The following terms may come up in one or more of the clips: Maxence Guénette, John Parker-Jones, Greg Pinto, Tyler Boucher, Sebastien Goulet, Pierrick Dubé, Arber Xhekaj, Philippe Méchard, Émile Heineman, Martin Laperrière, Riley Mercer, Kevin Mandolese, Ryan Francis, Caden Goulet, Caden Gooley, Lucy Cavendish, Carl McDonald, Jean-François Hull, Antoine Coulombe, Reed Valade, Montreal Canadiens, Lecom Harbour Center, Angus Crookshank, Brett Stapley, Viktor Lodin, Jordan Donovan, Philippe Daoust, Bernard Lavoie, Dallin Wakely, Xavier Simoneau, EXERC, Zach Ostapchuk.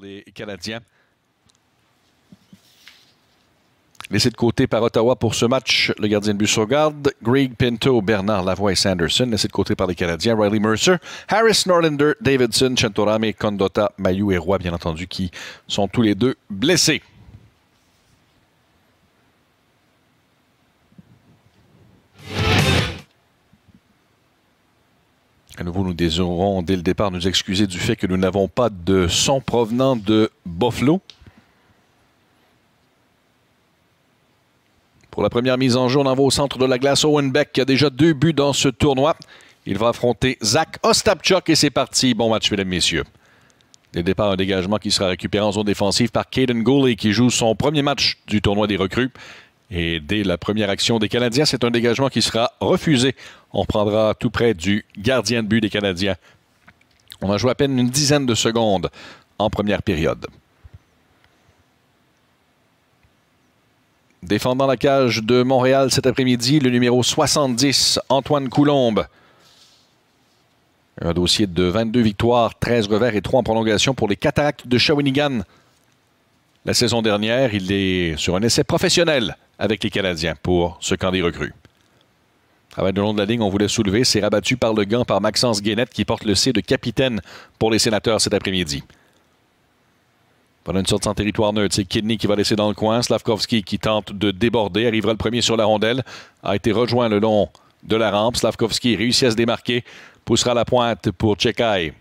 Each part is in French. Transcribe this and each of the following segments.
pour les Canadiens. Laissé de côté par Ottawa pour ce match, le gardien de but sur garde, Greg Pinto, Bernard Lavoie et Sanderson. Laissé de côté par les Canadiens, Riley Mercer, Harris, Norlander, Davidson, Chantorame, Kondotta, Mayou et Roy, bien entendu, qui sont tous les deux blessés. À nouveau, nous désirons dès le départ nous excuser du fait que nous n'avons pas de son provenant de Buffalo. Pour la première mise en jeu, on envoie au centre de la glace Owen Beck, qui a déjà 2 buts dans ce tournoi. Il va affronter Zach Ostapchuk et c'est parti. Bon match, mesdames, messieurs. Dès le départ, un dégagement qui sera récupéré en zone défensive par Caden Gooley, qui joue son premier match du tournoi des recrues. Et dès la première action des Canadiens, c'est un dégagement qui sera refusé. On prendra tout près du gardien de but des Canadiens. On a joué à peine une dizaine de secondes en première période. Défendant la cage de Montréal cet après-midi, le numéro 70, Antoine Coulombe. Un dossier de 22 victoires, 13 revers et 3 en prolongation pour les Cataractes de Shawinigan. La saison dernière, il est sur un essai professionnel avec les Canadiens pour ce camp des recrues. Travail le long de la ligne, on voulait soulever. C'est rabattu par le gant par Maxence Guénette qui porte le C de capitaine pour les Sénateurs cet après-midi. Voilà une sortie en territoire neutre. C'est Kidney qui va laisser dans le coin. Slavkovski qui tente de déborder. Arrivera le premier sur la rondelle. A été rejoint le long de la rampe. Slavkovski réussit à se démarquer. Poussera la pointe pour Xhekaj.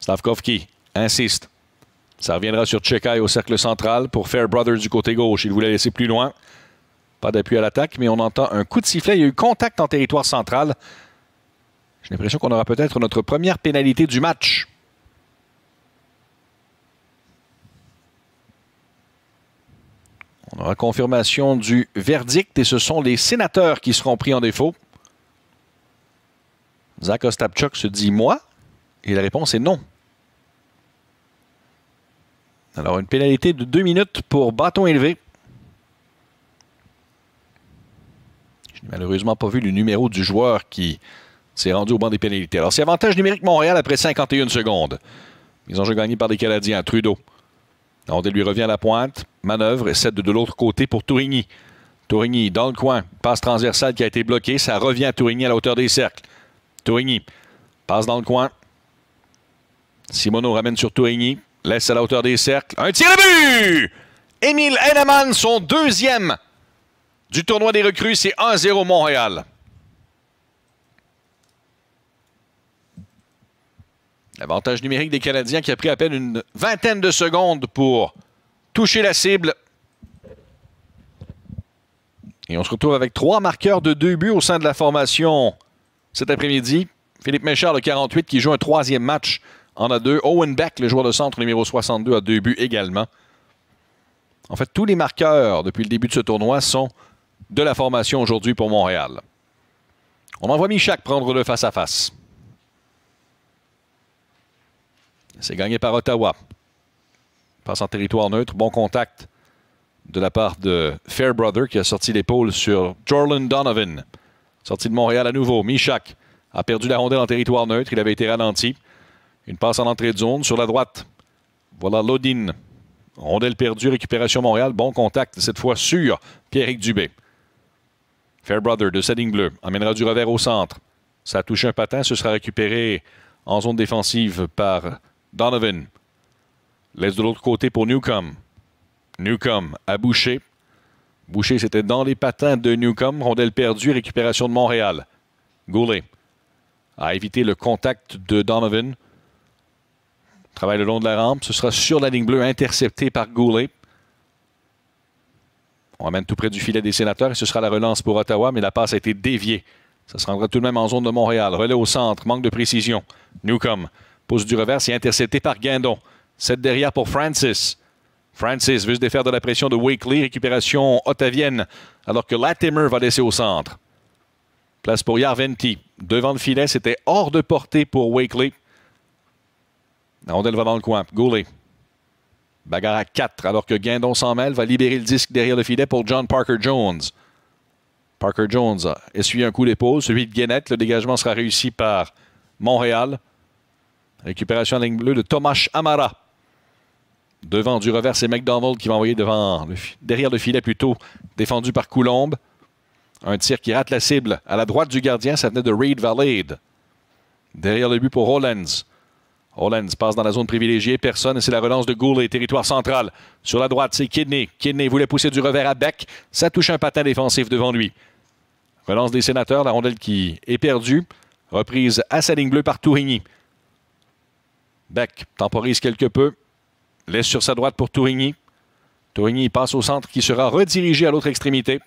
Slavkovski insiste. Ça reviendra sur Xhekaj au cercle central pour Fairbrother du côté gauche. Il voulait laisser plus loin. Pas d'appui à l'attaque, mais on entend un coup de sifflet. Il y a eu contact en territoire central. J'ai l'impression qu'on aura peut-être notre première pénalité du match. On aura confirmation du verdict et ce sont les Sénateurs qui seront pris en défaut. Zach Ostapchuk se dit « moi » et la réponse est « non ». Alors, une pénalité de 2 minutes pour bâton élevé. Je n'ai malheureusement pas vu le numéro du joueur qui s'est rendu au banc des pénalités. Alors, c'est avantage numérique Montréal après 51 secondes. Mise en jeu gagnée par les Canadiens. Trudeau. La rondelle lui revient à la pointe. Manœuvre et cède de l'autre côté pour Tourigny. Tourigny dans le coin. Passe transversale qui a été bloquée. Ça revient à Tourigny à la hauteur des cercles. Tourigny passe dans le coin. Simoneau ramène sur Tourigny. Laisse à la hauteur des cercles. Un tir de but! Émile Heineman, son 2e du tournoi des recrues. C'est 1-0 Montréal. L'avantage numérique des Canadiens qui a pris à peine une vingtaine de secondes pour toucher la cible. Et on se retrouve avec 3 marqueurs de 2 buts au sein de la formation cet après-midi. Philippe Méchard, le 48, qui joue un 3e match. En a 2. Owen Beck, le joueur de centre numéro 62, a 2 buts également. En fait, tous les marqueurs depuis le début de ce tournoi sont de la formation aujourd'hui pour Montréal. On envoie Michak prendre le face-à-face. C'est gagné par Ottawa. Passe en territoire neutre. Bon contact de la part de Fairbrother qui a sorti l'épaule sur Jordan Donovan. Sorti de Montréal à nouveau. Michak a perdu la rondelle en territoire neutre. Il avait été ralenti. Une passe en entrée de zone sur la droite. Voilà Lodin. Rondelle perdue, récupération Montréal. Bon contact, cette fois sur Pierrick Dubé. Fairbrother de sa ligne bleue. Emmènera du revers au centre. Ça a touché un patin. Ce sera récupéré en zone défensive par Donovan. Laisse de l'autre côté pour Newcombe. Newcombe à Boucher. Boucher, c'était dans les patins de Newcombe. Rondelle perdue, récupération de Montréal. Goulet a évité le contact de Donovan. Travail le long de la rampe. Ce sera sur la ligne bleue, intercepté par Goulet. On amène tout près du filet des Sénateurs et ce sera la relance pour Ottawa, mais la passe a été déviée. Ça se rendra tout de même en zone de Montréal. Relais au centre, manque de précision. Newcombe pousse du revers, c'est intercepté par Guindon. Cette derrière pour Francis. Francis veut se défaire de la pression de Wakely. Récupération ottavienne, alors que Latimer va laisser au centre. Place pour Järventie. Devant le filet, c'était hors de portée pour Wakely. La rondelle va dans le coin. Goulet. Bagarre à 4, alors que Guindon s'en mêle, va libérer le disque derrière le filet pour John Parker-Jones. Parker-Jones a essuyé un coup d'épaule, celui de Guénette. Le dégagement sera réussi par Montréal. Récupération en ligne bleue de Tomas Hamara. Devant du revers, c'est McDonald qui va envoyer derrière le filet plutôt, défendu par Coulombe. Un tir qui rate la cible à la droite du gardien. Ça venait de Reed Valade. Derrière le but pour Rollins. Rollins passe dans la zone privilégiée. Personne. C'est la relance de Goulet, territoire central. Sur la droite, c'est Kidney. Kidney voulait pousser du revers à Beck. Ça touche un patin défensif devant lui. Relance des Sénateurs. La rondelle qui est perdue. Reprise à sa ligne bleue par Tourigny. Beck temporise quelque peu. Laisse sur sa droite pour Tourigny. Tourigny passe au centre qui sera redirigé à l'autre extrémité.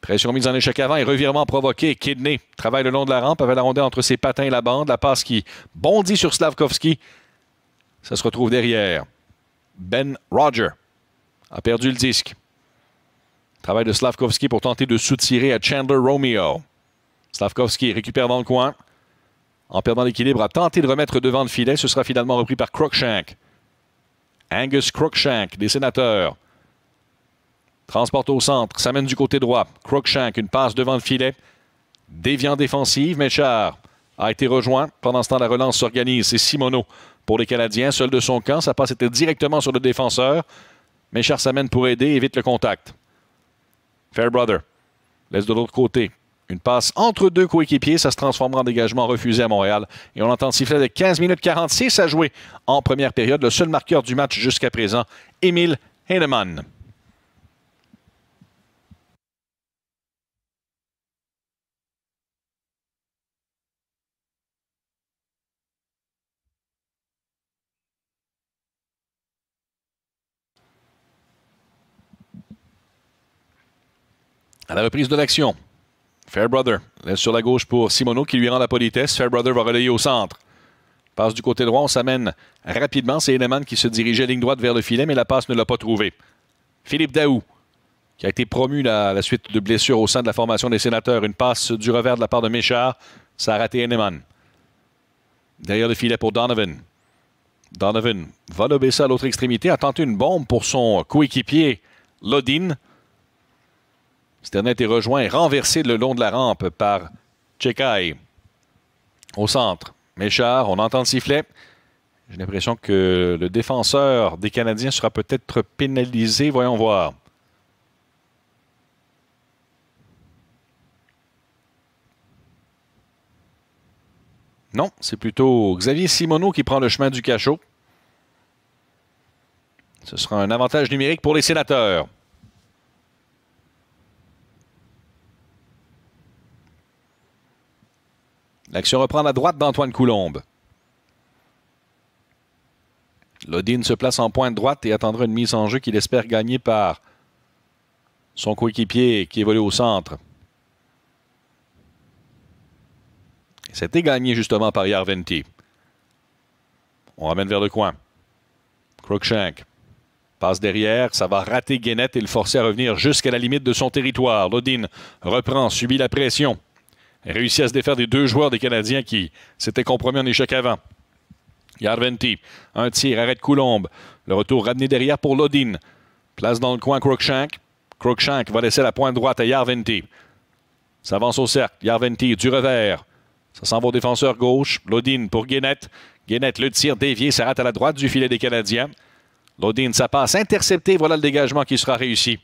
Pression mise en échec avant et revirement provoqué. Kidney travaille le long de la rampe avec la rondelle entre ses patins et la bande. La passe qui bondit sur Slavkovski. Ça se retrouve derrière. Ben Roger a perdu le disque. Travail de Slavkovski pour tenter de soutirer à Chandler Romeo. Slavkovski récupère dans le coin. En perdant l'équilibre, a tenté de remettre devant le filet. Ce sera finalement repris par Crookshank. Angus Crookshank des Sénateurs. Transporte au centre, s'amène du côté droit. Crookshank, une passe devant le filet. Déviant défensive, Méchard a été rejoint. Pendant ce temps, la relance s'organise. C'est Simoneau pour les Canadiens, seul de son camp. Sa passe était directement sur le défenseur. Méchard s'amène pour aider et évite le contact. Fairbrother laisse de l'autre côté. Une passe entre deux coéquipiers. Ça se transformera en dégagement refusé à Montréal. Et on entend siffler de 15 minutes 46 à jouer en première période. Le seul marqueur du match jusqu'à présent, Émile Heineman. À la reprise de l'action, Fairbrother laisse sur la gauche pour Simoneau qui lui rend la politesse. Fairbrother va relayer au centre. Passe du côté droit, on s'amène rapidement. C'est Heineman qui se dirigeait ligne droite vers le filet, mais la passe ne l'a pas trouvé. Philippe Daoust, qui a été promu à la suite de blessures au sein de la formation des Sénateurs. Une passe du revers de la part de Méchard. Ça a raté Heineman. Derrière le filet pour Donovan. Donovan va lober ça à l'autre extrémité. A tenté une bombe pour son coéquipier Lodin. Ce dernier a été rejoint et renversé le long de la rampe par Xhekaj. Au centre, Méchard, on entend le sifflet. J'ai l'impression que le défenseur des Canadiens sera peut-être pénalisé. Voyons voir. Non, c'est plutôt Xavier Simoneau qui prend le chemin du cachot. Ce sera un avantage numérique pour les Sénateurs. L'action reprend à droite d'Antoine Coulombe. Lodin se place en pointe droite et attendra une mise en jeu qu'il espère gagner par son coéquipier qui évolue au centre. C'était gagné justement par Järventie. On ramène vers le coin. Crookshank passe derrière, ça va rater Guénette et le forcer à revenir jusqu'à la limite de son territoire. Lodin reprend, subit la pression. Réussit à se défaire des deux joueurs des Canadiens qui s'étaient compromis en échec avant. Järventie, un tir, arrête Coulombe. Le retour ramené derrière pour Lodin. Place dans le coin Crookshank. Crookshank va laisser la pointe droite à Järventie. S'avance au cercle. Järventie du revers. Ça s'en va au défenseur gauche. Lodin pour Guénette. Guénette, le tir dévié, ça rate à la droite du filet des Canadiens. Lodin, ça passe intercepté. Voilà le dégagement qui sera réussi.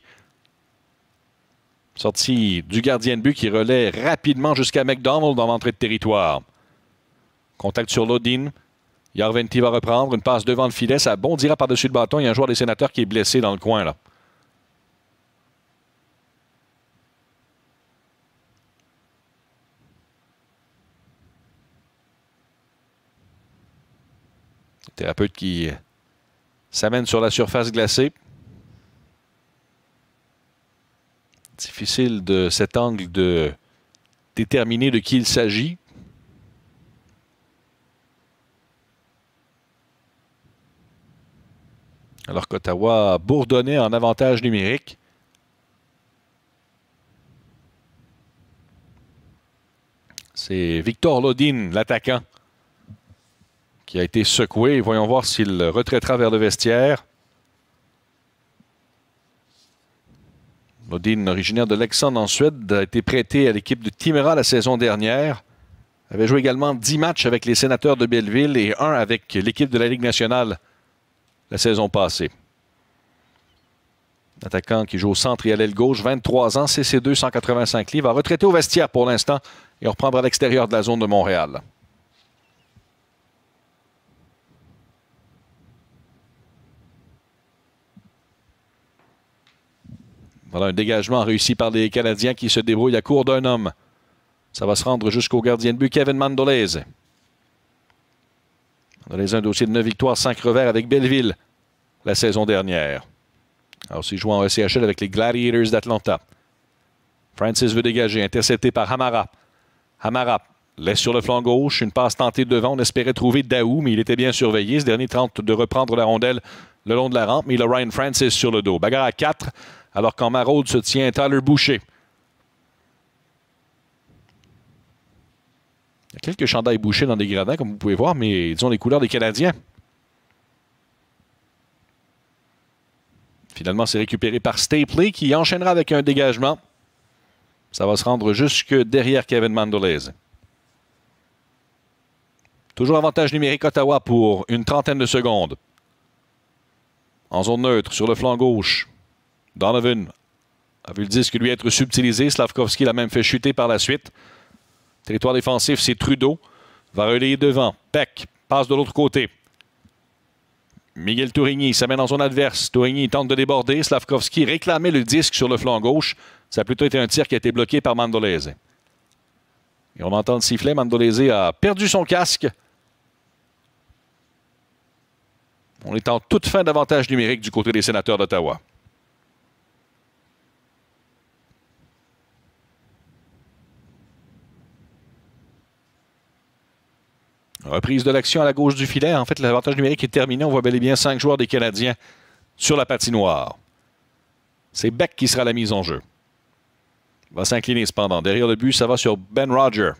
Sortie du gardien de but qui relaie rapidement jusqu'à McDonald dans l'entrée de territoire. Contact sur Lodin. Järventie va reprendre. Une passe devant le filet. Ça bondira par-dessus le bâton. Il y a un joueur des Sénateurs qui est blessé dans le coin. Là. Le thérapeute qui s'amène sur la surface glacée. Difficile de cet angle de déterminer de qui il s'agit. Alors qu'Ottawa bourdonnait en avantage numérique. C'est Victor Lodin, l'attaquant, qui a été secoué. Voyons voir s'il retraitera vers le vestiaire. Lodin, originaire de Leksand en Suède, a été prêté à l'équipe de Timera la saison dernière. avait joué également 10 matchs avec les Sénateurs de Belleville et 1 avec l'équipe de la Ligue nationale la saison passée. L'attaquant qui joue au centre et à l'aile gauche, 23 ans, CC2, 185 livres, va retraiter au vestiaire pour l'instant et on reprendra à l'extérieur de la zone de Montréal. Voilà un dégagement réussi par les Canadiens qui se débrouillent à court d'un homme. Ça va se rendre jusqu'au gardien de but, Kevin Mandolese. Mandolese a un dossier de 9 victoires, 5 revers avec Belleville la saison dernière. Alors, il joue en ECHL avec les Gladiators d'Atlanta. Francis veut dégager, intercepté par Hamara. Hamara laisse sur le flanc gauche, une passe tentée devant. On espérait trouver Daoust, mais il était bien surveillé. Ce dernier tente de reprendre la rondelle le long de la rampe, mais il a Ryan Francis sur le dos. Bagarre à 4, alors qu'en maraude se tient Tyler Boucher. Il y a quelques chandails Boucher dans des gradins, comme vous pouvez voir, mais ils ont les couleurs des Canadiens. Finalement, c'est récupéré par Stapley qui enchaînera avec un dégagement. Ça va se rendre jusque derrière Kevin Mandolese. Toujours avantage numérique Ottawa pour une trentaine de secondes. En zone neutre, sur le flanc gauche, Donovan a vu le disque lui être subtilisé. Slavkovski l'a même fait chuter par la suite. Territoire défensif, c'est Trudeau. Va relayer devant. Beck passe de l'autre côté. Miguel Tourigny s'amène en zone adverse. Tourigny tente de déborder. Slavkovski réclamait le disque sur le flanc gauche. Ça a plutôt été un tir qui a été bloqué par Mandolese. Et on entend le sifflet. Mandolese a perdu son casque. On est en toute fin d'avantage numérique du côté des Sénateurs d'Ottawa. Reprise de l'action à la gauche du filet. En fait, l'avantage numérique est terminé. On voit bel et bien 5 joueurs des Canadiens sur la patinoire. C'est Beck qui sera la mise en jeu. Il va s'incliner cependant. Derrière le but, ça va sur Ben Roger.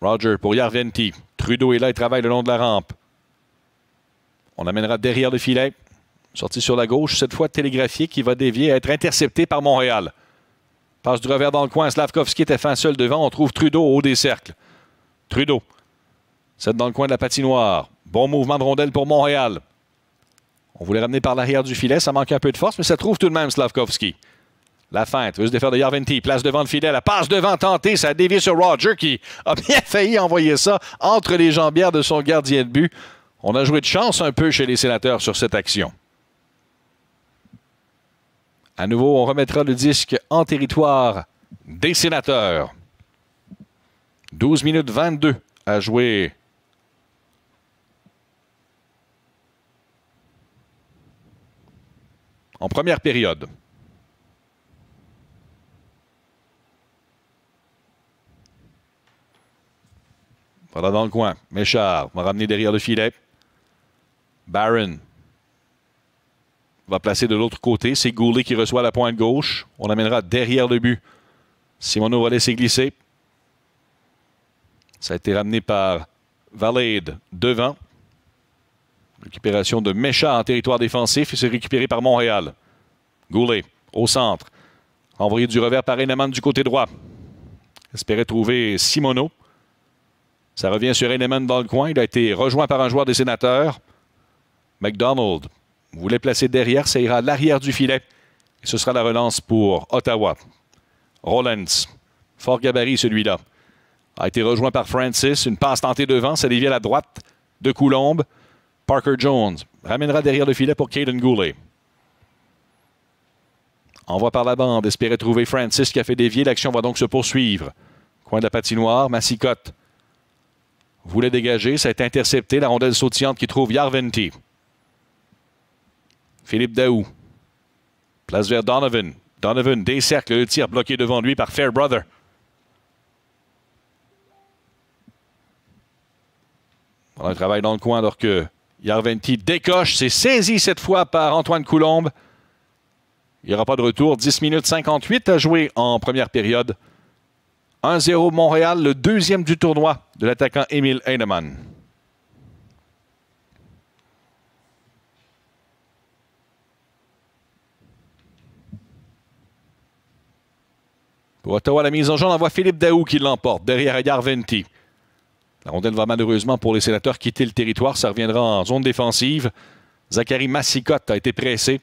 Roger pour Järventie. Trudeau est là et travaille le long de la rampe. On amènera derrière le filet. Sortie sur la gauche, cette fois télégraphiée, qui va dévier à être interceptée par Montréal. Passe du revers dans le coin. Slavkovski était fin seul devant. On trouve Trudeau au haut des cercles. Trudeau. C'est dans le coin de la patinoire. Bon mouvement de rondelle pour Montréal. On voulait ramener par l'arrière du filet. Ça manque un peu de force, mais ça trouve tout de même Slavkovski. La feinte. Veut se défaire de Järventie. Place devant le filet. La passe devant tentée. Ça a dévié sur Roger qui a bien failli envoyer ça entre les jambières de son gardien de but. On a joué de chance un peu chez les Sénateurs sur cette action. À nouveau, on remettra le disque en territoire des Sénateurs. 12 minutes 22 à jouer. En première période. Voilà dans le coin. Méchard va ramener derrière le filet. Barron va placer de l'autre côté. C'est Goulet qui reçoit la pointe gauche. On l'amènera derrière le but. Simoneau va laisser glisser. Ça a été ramené par Valade devant. Récupération de Méchard en territoire défensif et c'est récupéré par Montréal. Goulet au centre. Envoyé du revers par Heineman du côté droit. Espérait trouver Simoneau. Ça revient sur Heineman dans le coin. Il a été rejoint par un joueur des Sénateurs. McDonald voulait placer derrière. Ça ira à l'arrière du filet. Et ce sera la relance pour Ottawa. Rollins. Fort gabarit celui-là. A été rejoint par Francis. Une passe tentée devant. Ça dévie à la droite de Coulombe. Parker-Jones ramènera derrière le filet pour Caden Goulet. Envoi par la bande. Espérait trouver Francis qui a fait dévier. L'action va donc se poursuivre. Coin de la patinoire. Massicotte voulait dégager. Ça a été intercepté. La rondelle sautillante qui trouve Järventie. Philippe Daoust. Place vers Donovan. Donovan décercle le tir bloqué devant lui par Fairbrother. Voilà un travail dans le coin alors que Järventie décoche. C'est saisi cette fois par Antoine Coulombe. Il n'y aura pas de retour. 10 minutes 58 à jouer en première période. 1-0 Montréal, le deuxième du tournoi de l'attaquant Émile Heineman. Ottawa, la mise en jeu, on envoie Philippe Daoust qui l'emporte derrière Järventie. La rondelle va malheureusement pour les Sénateurs quitter le territoire. Ça reviendra en zone défensive. Zachary Massicotte a été pressé.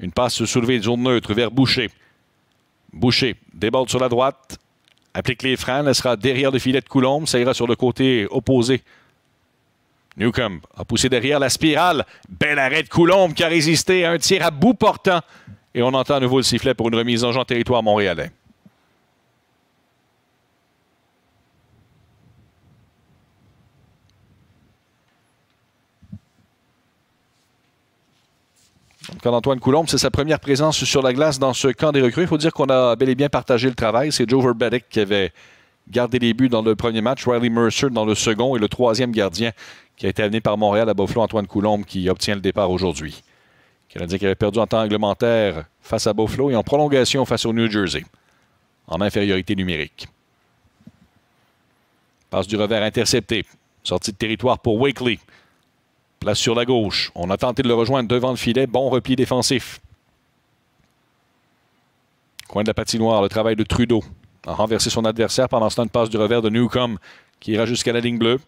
Une passe soulevée de zone neutre vers Boucher. Boucher déborde sur la droite. Applique les freins. Elle sera derrière le filet de Coulombe. Ça ira sur le côté opposé. Newcomb a poussé derrière la spirale. Bel arrêt de Coulombe qui a résisté à un tir à bout portant. Et on entend à nouveau le sifflet pour une remise en jeu en territoire montréalais. Quand Antoine Coulombe, c'est sa première présence sur la glace dans ce camp des recrues. Il faut dire qu'on a bel et bien partagé le travail. C'est Joe Verbedek qui avait gardé les buts dans le premier match, Riley Mercer dans le second et le troisième gardien qui a été amené par Montréal à Buffalo, Antoine Coulombe, qui obtient le départ aujourd'hui. Le Canadien qui avait perdu en temps réglementaire face à Buffalo et en prolongation face au New Jersey, en infériorité numérique. Passe du revers interceptée. Sortie de territoire pour Wakely. Place sur la gauche. On a tenté de le rejoindre devant le filet. Bon repli défensif. Coin de la patinoire, le travail de Trudeau. A renversé son adversaire pendant ce temps, une passe du revers de Newcomb qui ira jusqu'à la ligne bleue.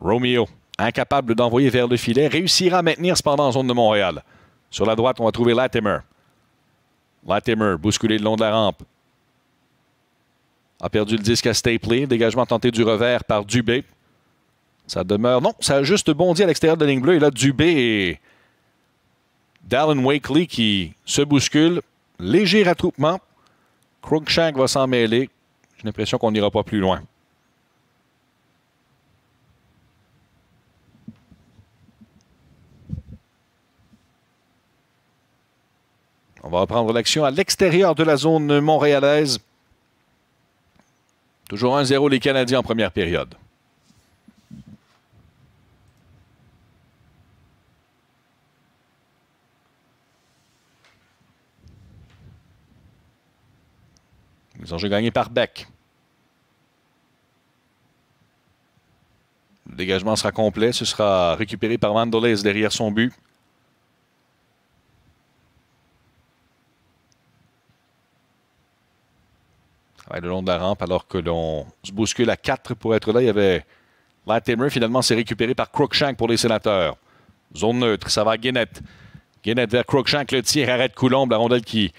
Romeo, incapable d'envoyer vers le filet, réussira à maintenir cependant en zone de Montréal. Sur la droite, on va trouver Latimer. Latimer, bousculé le long de la rampe. A perdu le disque à Stapley. Dégagement tenté du revers par Dubé. Ça demeure... Non, ça a juste bondi à l'extérieur de la ligne bleue. Et là, Dubé et Dallin Wakely qui se bousculent. Léger rattroupement. Crookshank va s'en mêler. J'ai l'impression qu'on n'ira pas plus loin. On va reprendre l'action à l'extérieur de la zone montréalaise. Toujours 1-0 les Canadiens en première période. Ils ont gagné par Beck. Le dégagement sera complet. Ce sera récupéré par Mandolese derrière son but. Travail le long de la rampe alors que l'on se bouscule à 4 pour être là. Il y avait Latimer. Finalement, c'est récupéré par Crookshank pour les Sénateurs. Zone neutre. Ça va à Guénette. Guénette vers Crookshank. Le tir arrête Coulombe. La rondelle qui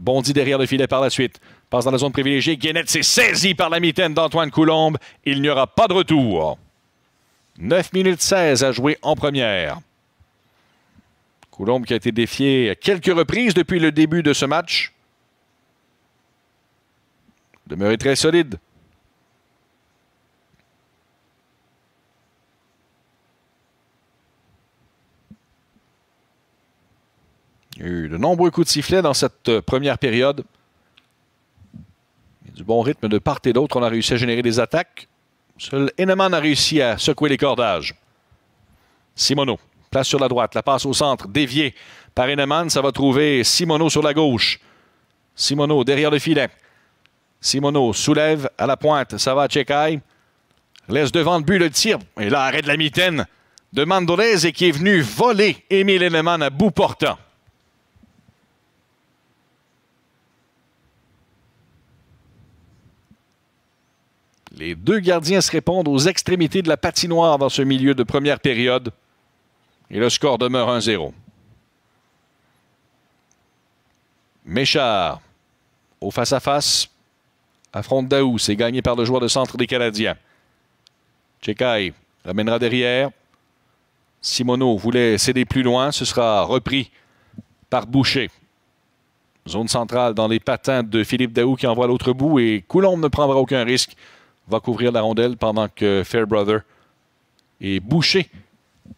bondit derrière le filet par la suite. Passe dans la zone privilégiée. Guénette s'est saisi par la mitaine d'Antoine Coulombe. Il n'y aura pas de retour. 9 minutes 16 à jouer en première. Coulombe qui a été défié à quelques reprises depuis le début de ce match. Demeuré très solide. Il y a eu de nombreux coups de sifflet dans cette première période. Du bon rythme de part et d'autre, on a réussi à générer des attaques. Seul Heineman a réussi à secouer les cordages. Simoneau, place sur la droite, la passe au centre, déviée par Heineman. Ça va trouver Simoneau sur la gauche. Simoneau derrière le filet. Simoneau soulève à la pointe, ça va à Xhekaj. Laisse devant le but le tir. Et là, arrêt de la mitaine de Mandolese et qui est venu voler Émile Heineman à bout portant. Les deux gardiens se répondent aux extrémités de la patinoire dans ce milieu de première période. Et le score demeure 1-0. Méchard, au face-à-face, affronte Daoust. C'est gagné par le joueur de centre des Canadiens. Xhekaj ramènera derrière. Simoneau voulait céder plus loin. Ce sera repris par Boucher. Zone centrale dans les patins de Philippe Daoust qui envoie à l'autre bout. Et Coulombe ne prendra aucun risque. Va couvrir la rondelle pendant que Fairbrother et Boucher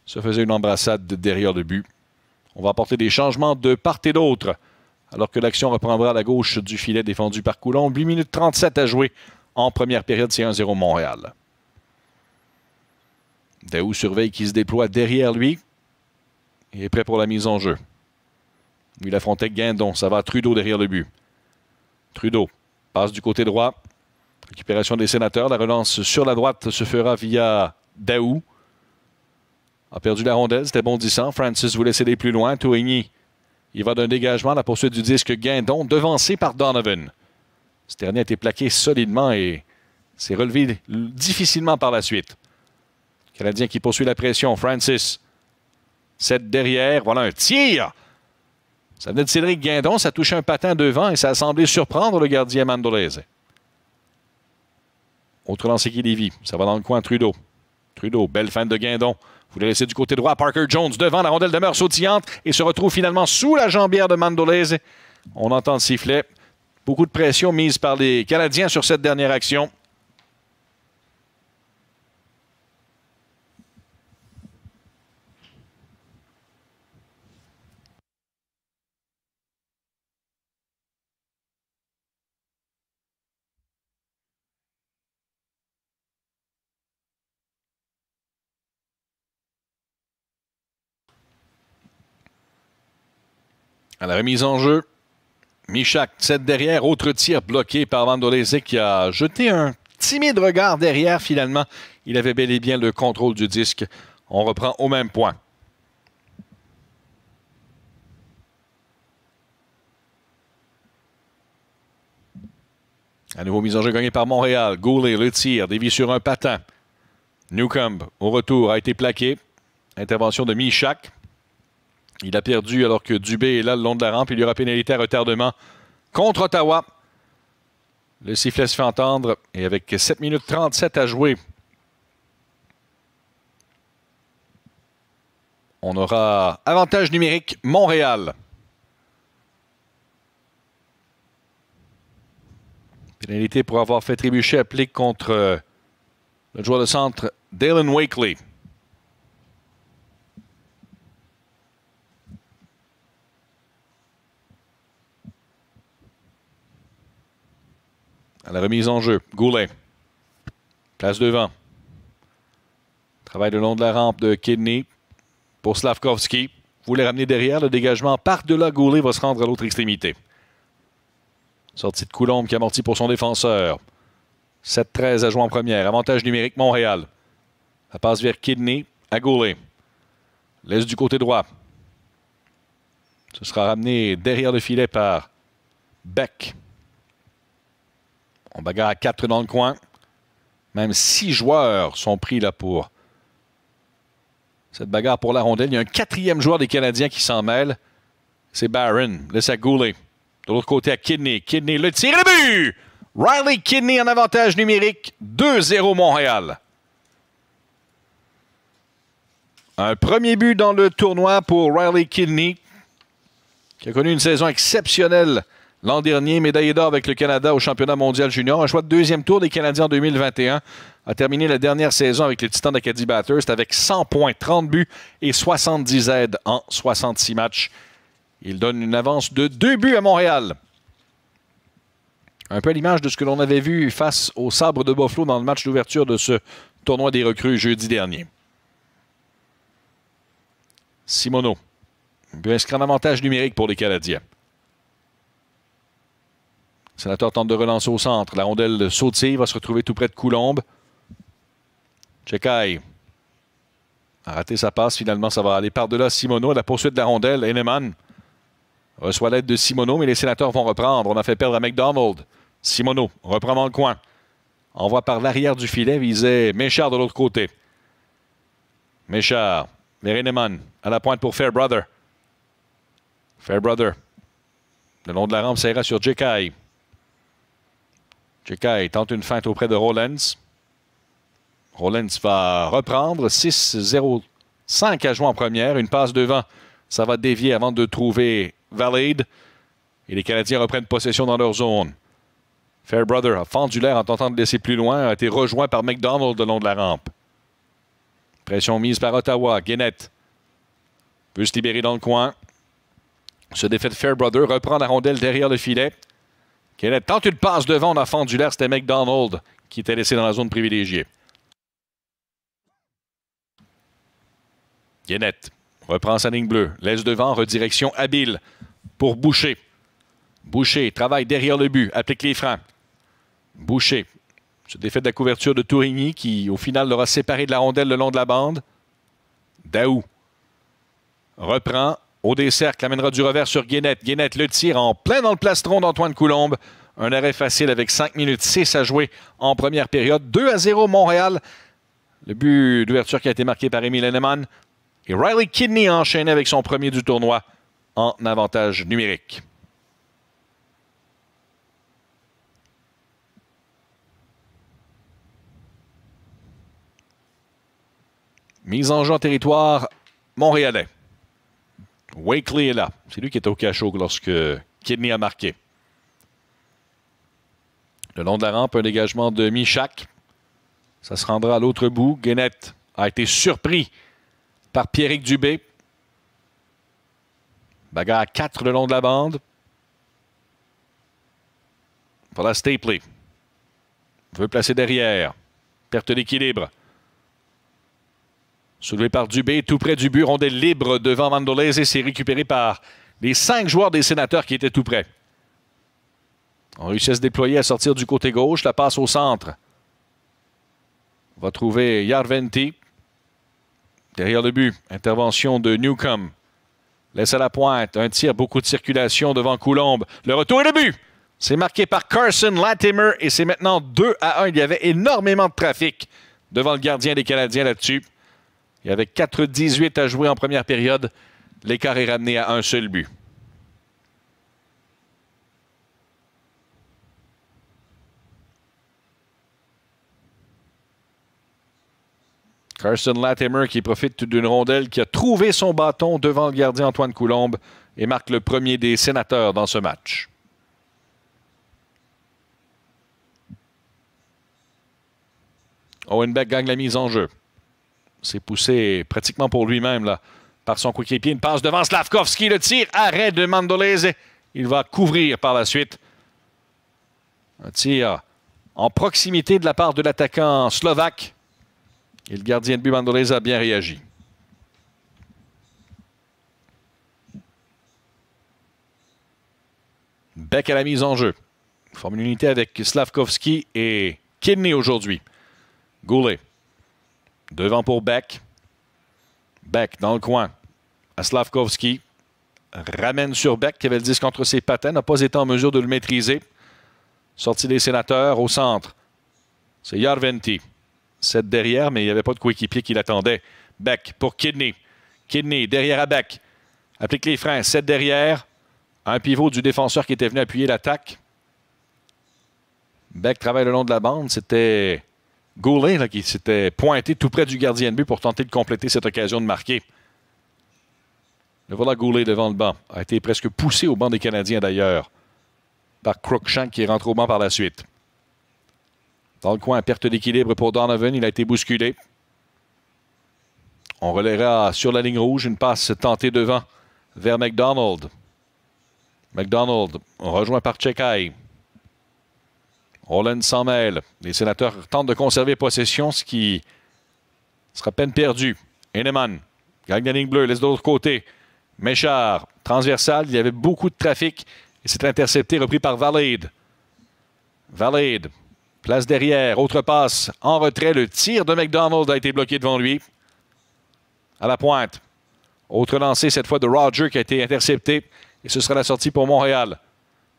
se faisaient une embrassade derrière le but. On va apporter des changements de part et d'autre, alors que l'action reprendra à la gauche du filet défendu par Coulombe. 8 minutes 37 à jouer en première période, c'est 1-0 Montréal. Daoust surveille qui se déploie derrière lui et est prêt pour la mise en jeu. Il affrontait Guindon, ça va à Trudeau derrière le but. Trudeau passe du côté droit. Récupération des Sénateurs. La relance sur la droite se fera via Daoust. A perdu la rondelle. C'était bondissant. Francis voulait céder plus loin. Tourigny. Il va d'un dégagement. La poursuite du disque Guindon, devancé par Donovan. Ce dernier a été plaqué solidement et s'est relevé difficilement par la suite. Le Canadien qui poursuit la pression. Francis, 7 derrière. Voilà un tir. Ça venait de Cédric Guindon. Ça touchait un patin devant et ça a semblé surprendre le gardien Mandolese. Autre lancé qui dévie. Ça va dans le coin, Trudeau. Trudeau, belle feinte de Guindon. Vous la laissez du côté droit. Parker-Jones devant. La rondelle demeure sautillante et se retrouve finalement sous la jambière de Mandolese. On entend le sifflet. Beaucoup de pression mise par les Canadiens sur cette dernière action. À la remise en jeu, Michak, 7 derrière, autre tir bloqué par Mandolese qui a jeté un timide regard derrière finalement. Il avait bel et bien le contrôle du disque. On reprend au même point. À nouveau mise en jeu gagnée par Montréal. Goulet, le tir, dévie sur un patin. Newcombe, au retour, a été plaqué. Intervention de Michak. Il a perdu alors que Dubé est là le long de la rampe. Il y aura pénalité à retardement contre Ottawa. Le sifflet se fait entendre et avec 7 minutes 37 à jouer, on aura avantage numérique Montréal. Pénalité pour avoir fait trébucher applique contre le joueur de centre Dallin Wakely. À la remise en jeu, Goulet, place devant. Travaille le long de la rampe de Kidney pour Slavkovski. Voulait ramener derrière, le dégagement par-delà Goulet va se rendre à l'autre extrémité. Sortie de Coulombe qui amortit pour son défenseur. 7-13 à jouer en première. Avantage numérique Montréal. La passe vers Kidney à Goulet. Laisse du côté droit. Ce sera ramené derrière le filet par Beck. On bagarre à 4 dans le coin. Même 6 joueurs sont pris là pour cette bagarre pour la rondelle. Il y a un quatrième joueur des Canadiens qui s'en mêle. C'est Barron. Laisse à Goulet. De l'autre côté à Kidney. Kidney le tire et le but! Riley Kidney en avantage numérique. 2-0 Montréal. Un premier but dans le tournoi pour Riley Kidney qui a connu une saison exceptionnelle. L'an dernier, médaillé d'or avec le Canada au championnat mondial junior. Un choix de deuxième tour des Canadiens en 2021. A terminé la dernière saison avec les Titans d'Acadie Bathurst avec 100 points, 30 buts et 70 aides en 66 matchs. Il donne une avance de 2 buts à Montréal. Un peu à l'image de ce que l'on avait vu face au Sabre de Buffalo dans le match d'ouverture de ce tournoi des recrues jeudi dernier. Simoneau. But inscrit en avantage numérique pour les Canadiens. Sénateur tente de relancer au centre. La rondelle sautille va se retrouver tout près de Coulombe. Xhekaj a raté sa passe. Finalement, ça va aller par-delà Simoneau. À la poursuite de la rondelle, Heineman reçoit l'aide de Simoneau, mais les Sénateurs vont reprendre. On a fait perdre à McDonald. Simoneau reprend dans le coin. Envoie par l'arrière du filet, visait Méchard de l'autre côté. Méchard vers Heineman à la pointe pour Fairbrother. Fairbrother, le long de la rampe, ça ira sur Xhekaj. Xhekaj tente une feinte auprès de Rollins. Rollins va reprendre. 6-0-5 à jouer en première. Une passe devant. Ça va dévier avant de trouver Valade. Et les Canadiens reprennent possession dans leur zone. Fairbrother a fendu l'air en tentant de laisser plus loin. A été rejoint par McDonald le long de la rampe. Pression mise par Ottawa. Guénette peut se libérer dans le coin. Se défait de Fairbrother. Reprend la rondelle derrière le filet. Guénette tente une passe devant, on a fendu l'air, c'était McDonald qui était laissé dans la zone privilégiée. Guénette reprend sa ligne bleue, laisse devant, redirection habile pour Boucher. Boucher travaille derrière le but, applique les freins. Boucher se défait de la couverture de Tourigny qui, au final, l'aura séparé de la rondelle le long de la bande. Daoust reprend. Au dessert, l'amènera du revers sur Guénette. Guénette le tire en plein dans le plastron d'Antoine Coulombe. Un arrêt facile avec 5 minutes 6 à jouer en première période. 2-0 Montréal. Le but d'ouverture qui a été marqué par Émile Heineman. Et Riley Kidney a enchaîné avec son premier du tournoi en avantage numérique. Mise en jeu en territoire montréalais. Wakely est là. C'est lui qui était au cachot lorsque Kidney a marqué. Le long de la rampe, un dégagement de Michak. Ça se rendra à l'autre bout. Guénette a été surpris par Pierrick Dubé. Bagarre à 4 le long de la bande. Voilà Stapley. Veut placer derrière. Perte d'équilibre. Soulevé par Dubé, tout près du but. Rondelle libre devant Mandolese et c'est récupéré par les 5 joueurs des Sénateurs qui étaient tout près. On réussit à se déployer, à sortir du côté gauche. La passe au centre. On va trouver Järventie. Derrière le but, intervention de Newcombe. Laisse à la pointe, un tir, beaucoup de circulation devant Coulombe. Le retour et le but! C'est marqué par Carson Latimer et c'est maintenant 2-1. Il y avait énormément de trafic devant le gardien des Canadiens là-dessus. Et avec 4-18 à jouer en première période, l'écart est ramené à un seul but. Carson Latimer qui profite d'une rondelle qui a trouvé son bâton devant le gardien Antoine Coulombe et marque le premier des Sénateurs dans ce match. Owen Beck gagne la mise en jeu. C'est poussé pratiquement pour lui-même là par son coéquipier. Une passe devant Slavkovski, le tir, arrêt de Mandolese. Il va couvrir par la suite. Un tir en proximité de la part de l'attaquant slovaque. Et le gardien de but, Mandolese, a bien réagi. Beck à la mise en jeu. Forme une unité avec Slavkovski et Kidney aujourd'hui. Goulet. Devant pour Beck. Beck dans le coin. À Slavkovski. Ramène sur Beck qui avait le disque entre ses patins. N'a pas été en mesure de le maîtriser. Sortie des Sénateurs au centre. C'est Järventie. 7 derrière, mais il n'y avait pas de coéquipier qui l'attendait. Beck pour Kidney. Kidney derrière à Beck. Applique les freins. 7 derrière. Un pivot du défenseur qui était venu appuyer l'attaque. Beck travaille le long de la bande. C'était Goulet là, qui s'était pointé tout près du gardien de but pour tenter de compléter cette occasion de marquer. Le voilà Goulet devant le banc. A été presque poussé au banc des Canadiens d'ailleurs par Crookshank qui rentre au banc par la suite. Dans le coin, perte d'équilibre pour Donovan. Il a été bousculé. On relèvera sur la ligne rouge. Une passe tentée devant vers McDonald. McDonald rejoint par Xhekaj. Rollins s'en mêle. Les Sénateurs tentent de conserver possession, ce qui sera peine perdue. Heineman gagne la ligne bleue, laisse de l'autre côté. Méchard, transversal. Il y avait beaucoup de trafic. Et c'est intercepté, repris par Valade. Valade. Place derrière, autre passe, en retrait, le tir de McDonald a été bloqué devant lui. À la pointe, autre lancé cette fois de Roger qui a été intercepté et ce sera la sortie pour Montréal.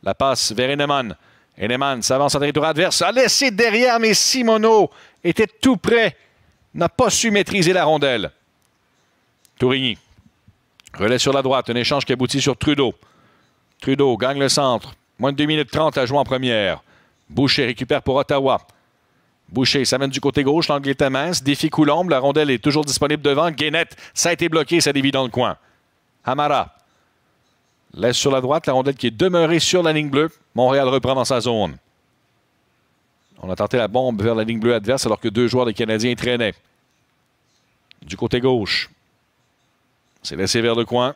La passe vers Heineman. Heineman s'avance en territoire adverse, a laissé derrière mais Simoneau était tout près, n'a pas su maîtriser la rondelle. Tourigny, relais sur la droite, un échange qui aboutit sur Trudeau. Trudeau gagne le centre, moins de 2 minutes 30 à jouer en première. Boucher récupère pour Ottawa. Boucher s'amène du côté gauche, l'angle est mince. Défie Coulombe, la rondelle est toujours disponible devant. Guénette, ça a été bloqué, ça dévie dans le coin. Hamara laisse sur la droite, la rondelle qui est demeurée sur la ligne bleue. Montréal reprend dans sa zone. On a tenté la bombe vers la ligne bleue adverse alors que 2 joueurs des Canadiens traînaient. Du côté gauche, c'est laissé vers le coin.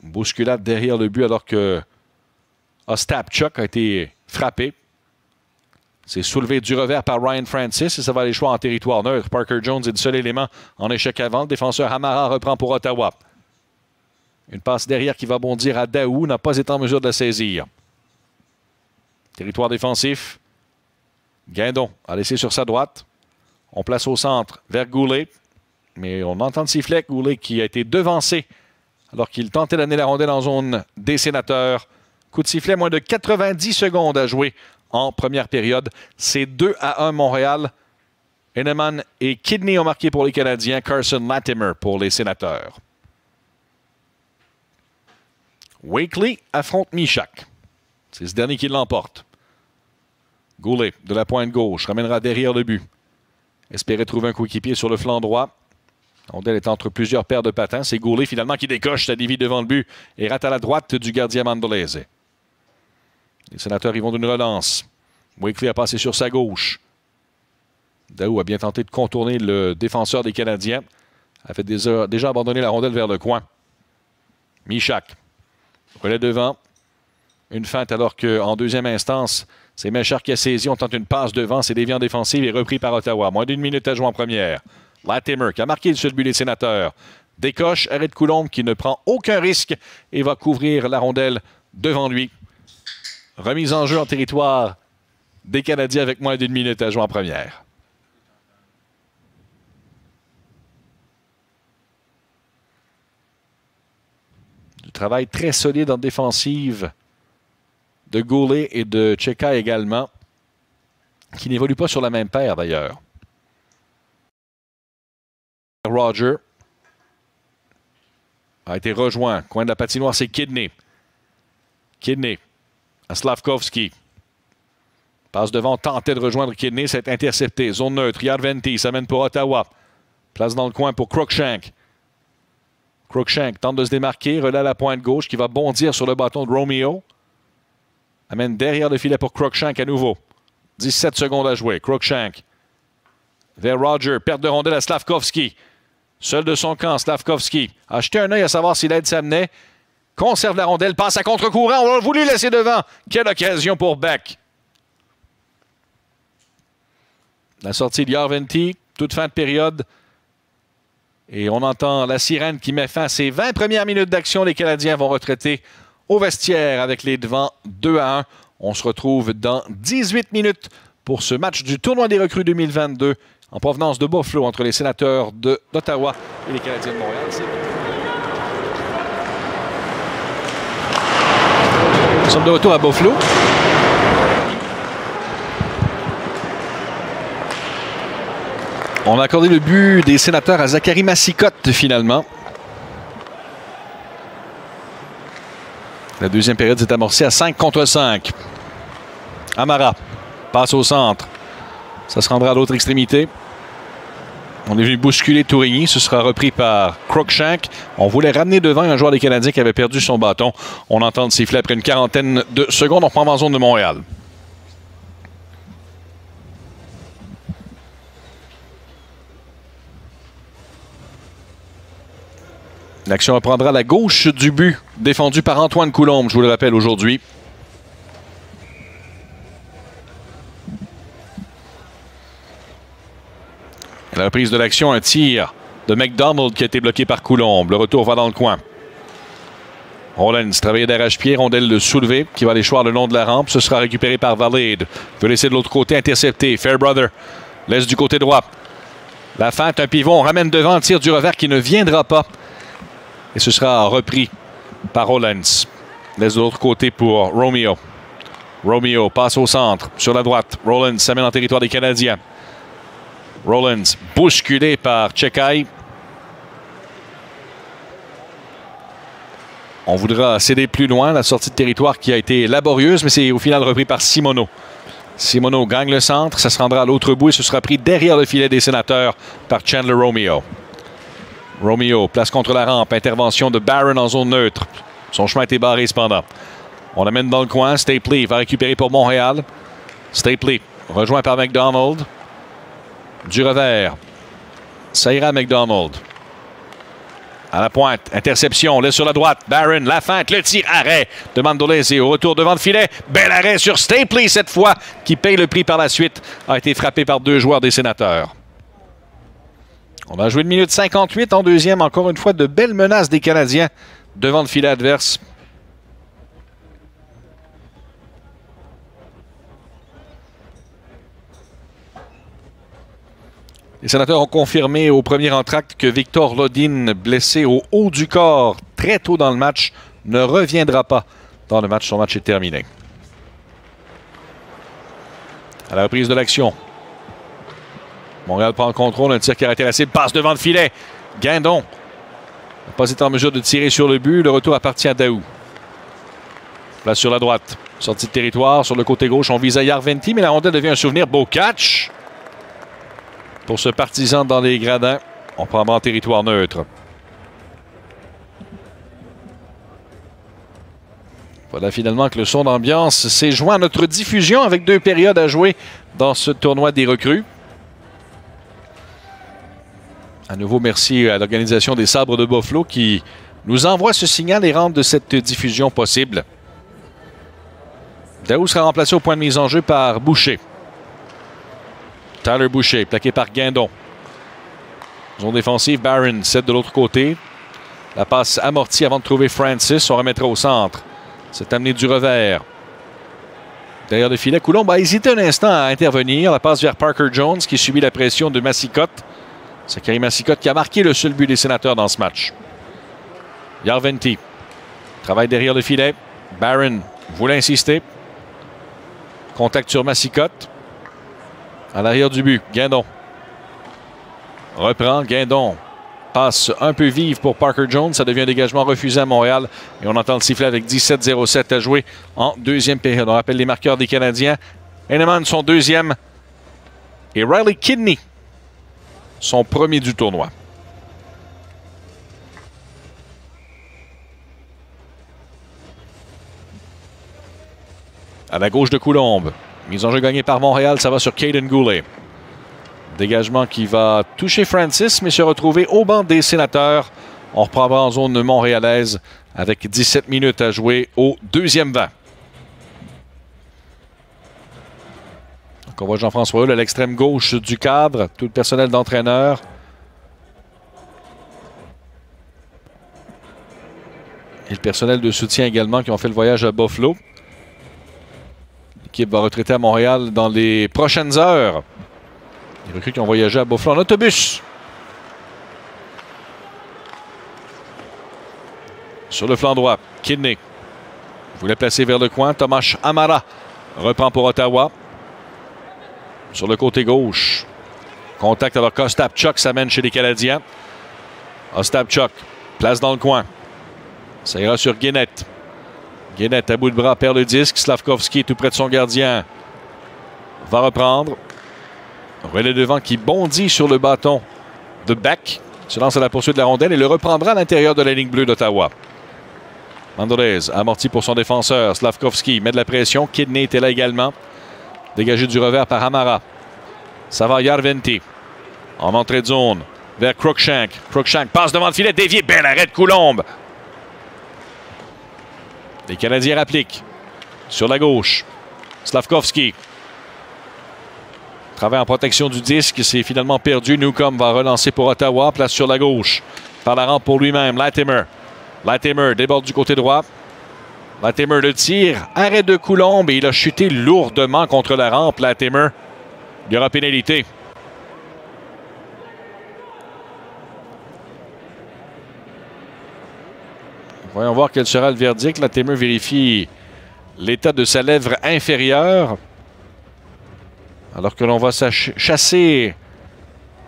Bousculade derrière le but alors que Ostapchuk a été frappé. C'est soulevé du revers par Ryan Francis et ça va aller choix en territoire neutre. Parker-Jones est le seul élément en échec avant. Le défenseur Hamara reprend pour Ottawa. Une passe derrière qui va bondir à Daoust, n'a pas été en mesure de la saisir. Territoire défensif. Guindon a laissé sur sa droite. On place au centre vers Goulet. Mais on entend de sifflet. Goulet qui a été devancé alors qu'il tentait d'amener la rondelle en zone des Sénateurs. Coup de sifflet, moins de 90 secondes à jouer en première période. C'est 2-1 Montréal. Heineman et Kidney ont marqué pour les Canadiens. Carson Latimer pour les Sénateurs. Wakely affronte Michak. C'est ce dernier qui l'emporte. Goulet, de la pointe gauche, ramènera derrière le but. Espérait trouver un coéquipier sur le flanc droit. Rondelle est entre plusieurs paires de patins. C'est Goulet, finalement, qui décoche. Ça dévie devant le but et rate à la droite du gardien Mandolese. Les Sénateurs y vont d'une relance. Wakely a passé sur sa gauche. Daoust a bien tenté de contourner le défenseur des Canadiens. Avait déjà abandonné la rondelle vers le coin. Michak relais devant. Une feinte alors qu'en deuxième instance, c'est Michak qui a saisi. On tente une passe devant. C'est dévié en défensive et repris par Ottawa. Moins d'une minute à jouer en première. Latimer qui a marqué le seul but des Sénateurs. Décoche, arrête Coulombe qui ne prend aucun risque et va couvrir la rondelle devant lui. Remise en jeu en territoire des Canadiens avec moins d'une minute à jouer en première. Du travail très solide en défensive de Goulet et de Xhekaj également, qui n'évoluent pas sur la même paire d'ailleurs. Roger a été rejoint. Coin de la patinoire, c'est Kidney. Kidney à Slavkovski. Passe devant, tentait de rejoindre Kidney. C'est intercepté. Zone neutre. Järventie s'amène pour Ottawa. Place dans le coin pour Crookshank. Crookshank tente de se démarquer. Relais à la pointe gauche qui va bondir sur le bâton de Romeo. Amène derrière le filet pour Crookshank à nouveau. 17 secondes à jouer. Crookshank vers Roger. Perte de rondelle à Slavkovski. Seul de son camp, Slavkovski a jeté un œil à savoir si l'aide s'amenait. Conserve la rondelle, passe à contre-courant. On a voulu laisser devant. Quelle occasion pour Beck. La sortie de Järventie, toute fin de période. Et on entend la sirène qui met fin à ses 20 premières minutes d'action. Les Canadiens vont retraiter au vestiaire avec les devants 2-1. On se retrouve dans 18 minutes pour ce match du tournoi des recrues 2022 en provenance de Buffalo entre les Sénateurs d'Ottawa et les Canadiens de Montréal. Nous sommes de retour à Buffalo. On a accordé le but des Sénateurs à Zachary Massicotte, finalement. La deuxième période s'est amorcée à 5 contre 5. Hamara passe au centre. Ça se rendra à l'autre extrémité. On est venu bousculer Tourigny. Ce sera repris par Crookshank. On voulait ramener devant un joueur des Canadiens qui avait perdu son bâton. On entend le sifflet après une quarantaine de secondes. On prend en zone de Montréal. L'action reprendra à la gauche du but, défendu par Antoine Coulombe, je vous le rappelle aujourd'hui. À la reprise de l'action, un tir de McDonald qui a été bloqué par Coulombe. Le retour va dans le coin. Rollins travaille d'arrache-pied, rondelle de soulevé qui va aller choir le long de la rampe. Ce sera récupéré par Valade. Veut laisser de l'autre côté, intercepté. Fairbrother laisse du côté droit. La feinte, un pivot. On ramène devant le tir du revers qui ne viendra pas. Et ce sera repris par Rollins. Laisse de l'autre côté pour Romeo. Romeo passe au centre, sur la droite. Rollins s'amène en territoire des Canadiens. Rollins, bousculé par Xhekaj. On voudra céder plus loin. La sortie de territoire qui a été laborieuse, mais c'est au final repris par Simoneau. Simoneau gagne le centre. Ça se rendra à l'autre bout et ce sera pris derrière le filet des Sénateurs par Chandler Romeo. Romeo place contre la rampe. Intervention de Barron en zone neutre. Son chemin a été barré cependant. On l'amène dans le coin. Stapley va récupérer pour Montréal. Stapley rejoint par McDonald. Du revers. Ça ira à McDonald. À la pointe. Interception. Laisse sur la droite. Barron. La feinte. Le tir. Arrêt de Mandolese. Au retour devant le filet. Bel arrêt sur Stapley cette fois, qui paye le prix par la suite. A été frappé par deux joueurs des Sénateurs. On a joué 1 minute 58 en deuxième. Encore une fois, de belles menaces des Canadiens devant le filet adverse. Les Sénateurs ont confirmé au premier entracte que Victor Lodin, blessé au haut du corps très tôt dans le match, ne reviendra pas dans le match. Son match est terminé. À la reprise de l'action, Montréal prend le contrôle. Un tir caractéristique, passe devant le filet. Guindon n'a pas été en mesure de tirer sur le but. Le retour appartient à Daoust. Place sur la droite. Sortie de territoire. Sur le côté gauche, on vise à Järventie, mais la rondelle devient un souvenir. Beau catch pour ce partisan dans les gradins. On prend en territoire neutre. Voilà finalement que le son d'ambiance s'est joint à notre diffusion avec deux périodes à jouer dans ce tournoi des recrues. À nouveau, merci à l'organisation des Sabres de Buffalo qui nous envoie ce signal et rend de cette diffusion possible. Daoust sera remplacé au point de mise en jeu par Boucher. Tyler Boucher, plaqué par Guindon. Zone défensive, Barron, 7 de l'autre côté. La passe amortie avant de trouver Francis. On remettra au centre. C'est amené du revers. Derrière le filet, Coulombe a hésité un instant à intervenir. La passe vers Parker-Jones qui subit la pression de Massicotte. C'est Zachary Massicotte qui a marqué le seul but des Sénateurs dans ce match. Järventie travaille derrière le filet. Barron voulait insister. Contact sur Massicotte. À l'arrière du but, Guindon. Reprend Guindon. Passe un peu vive pour Parker-Jones. Ça devient un dégagement refusé à Montréal. Et on entend le sifflet avec 17-07 à jouer en deuxième période. On rappelle les marqueurs des Canadiens. Heineman, son deuxième. Et Riley Kidney, son premier du tournoi. À la gauche de Coulombe. Mise en jeu gagnée par Montréal. Ça va sur Kaden Goulet. Dégagement qui va toucher Francis, mais se retrouver au banc des Sénateurs. On reprendra en zone montréalaise avec 17 minutes à jouer au deuxième vent. Donc on voit Jean-François Hull à l'extrême gauche du cadre, tout le personnel d'entraîneur. Et le personnel de soutien également qui ont fait le voyage à Buffalo. L'équipe va retraiter à Montréal dans les prochaines heures. Les recrues qui ont voyagé à Buffalo en autobus. Sur le flanc droit, Kidney voulait placer vers le coin. Tomas Hamara reprend pour Ottawa. Sur le côté gauche, contact alors qu'Ostapchuk s'amène chez les Canadiens. Ostapchuk place dans le coin. Ça ira sur Guénette. Guénette à bout de bras perd le disque. Slavkovski est tout près de son gardien. Va reprendre. Relais devant qui bondit sur le bâton de Beck. Se lance à la poursuite de la rondelle et le reprendra à l'intérieur de la ligne bleue d'Ottawa. Mandolese amorti pour son défenseur. Slavkovski met de la pression. Kidney était là également. Dégagé du revers par Hamara. Ça va Järventie. En entrée de zone vers Crookshank. Crookshank passe devant le filet. Dévié. Bel arrêt de Coulombe. Les Canadiens appliquent. Sur la gauche. Slavkovski. Travail en protection du disque, c'est finalement perdu. Newcombe va relancer pour Ottawa. Place sur la gauche. Par la rampe pour lui-même. Latimer. Latimer déborde du côté droit. Latimer le tire. Arrêt de Coulombe et il a chuté lourdement contre la rampe. Latimer. Il y aura pénalité. Voyons voir quel sera le verdict. Latimer vérifie l'état de sa lèvre inférieure. Alors que l'on va chasser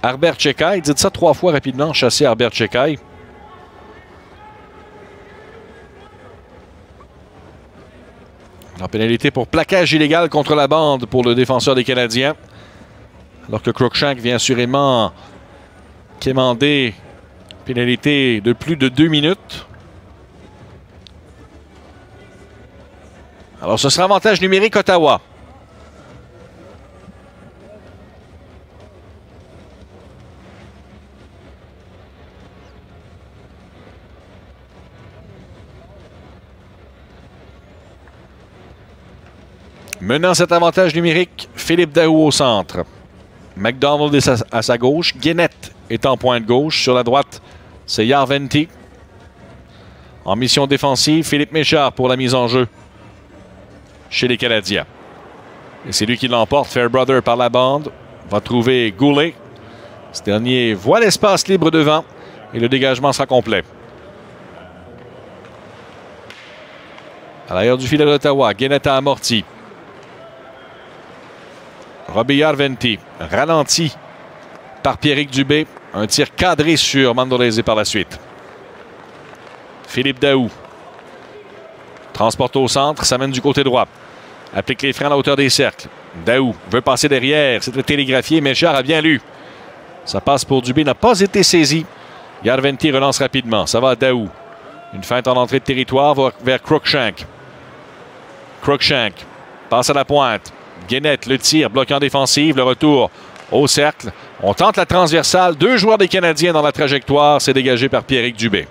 Arber Xhekaj. Dites ça trois fois rapidement, chasser Arber Xhekaj. En pénalité pour plaquage illégal contre la bande pour le défenseur des Canadiens. Alors que Crookshank vient assurément quémander pénalité de plus de 2 minutes. Alors ce sera avantage numérique Ottawa. Menant cet avantage numérique, Philippe Daoust au centre. McDonald est à sa gauche. Guénette est en pointe gauche. Sur la droite, c'est Järventie. En mission défensive, Philippe Méchard pour la mise en jeu chez les Canadiens. Et c'est lui qui l'emporte. Fairbrother par la bande. Va trouver Goulet. Ce dernier voit l'espace libre devant et le dégagement sera complet. À l'arrière du filet d'Ottawa, Guénette a amorti. Robbie Järventie, ralenti par Pierrick Dubé. Un tir cadré sur Mandolese par la suite. Philippe Daoust transporte au centre, s'amène du côté droit. Applique les freins à la hauteur des cercles. Daoust veut passer derrière. C'est télégraphié, mais Char a bien lu. Ça passe pour Dubé, n'a pas été saisi. Järventie relance rapidement. Ça va à Daoust. Une feinte en entrée de territoire vers Crookshank. Crookshank passe à la pointe. Guénette le tire, bloquant défensive. Le retour au cercle. On tente la transversale. Deux joueurs des Canadiens dans la trajectoire. C'est dégagé par Pierrick Dubé.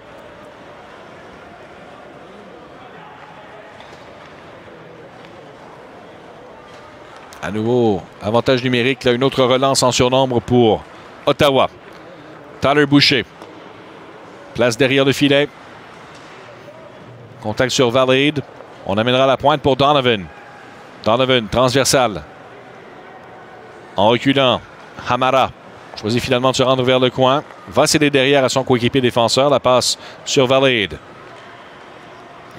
À nouveau, avantage numérique. Là, une autre relance en surnombre pour Ottawa. Tyler Boucher. Place derrière le filet. Contact sur Valade. On amènera la pointe pour Donovan. Donovan, transversale. En reculant, Hamara choisit finalement de se rendre vers le coin. Va céder derrière à son coéquipier défenseur. La passe sur Valade.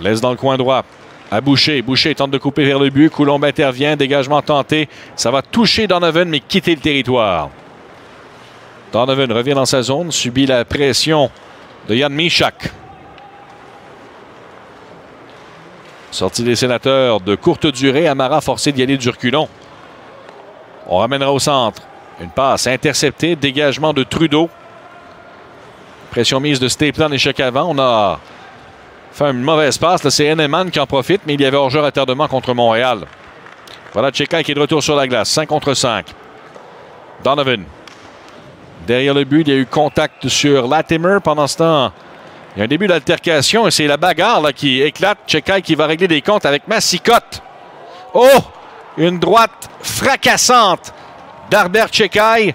Laisse dans le coin droit. À Boucher. Boucher tente de couper vers le but. Coulombe intervient. Dégagement tenté. Ça va toucher Donovan, mais quitter le territoire. Donovan revient dans sa zone. Subit la pression de Yann Michak. Sortie des Sénateurs de courte durée. Hamara forcé d'y aller du reculon. On ramènera au centre. Une passe interceptée. Dégagement de Trudeau. Pression mise de Stapley en échec avant. On a... fait une mauvaise passe. C'est Heineman qui en profite, mais il y avait hors-jeu retardement contre Montréal. Voilà Xhekaj qui est de retour sur la glace. 5 contre 5. Donovan. Derrière le but, il y a eu contact sur Latimer. Pendant ce temps, il y a un début d'altercation et c'est la bagarre là, qui éclate. Xhekaj qui va régler des comptes avec Massicotte. Oh! Une droite fracassante d'Arber Xhekaj.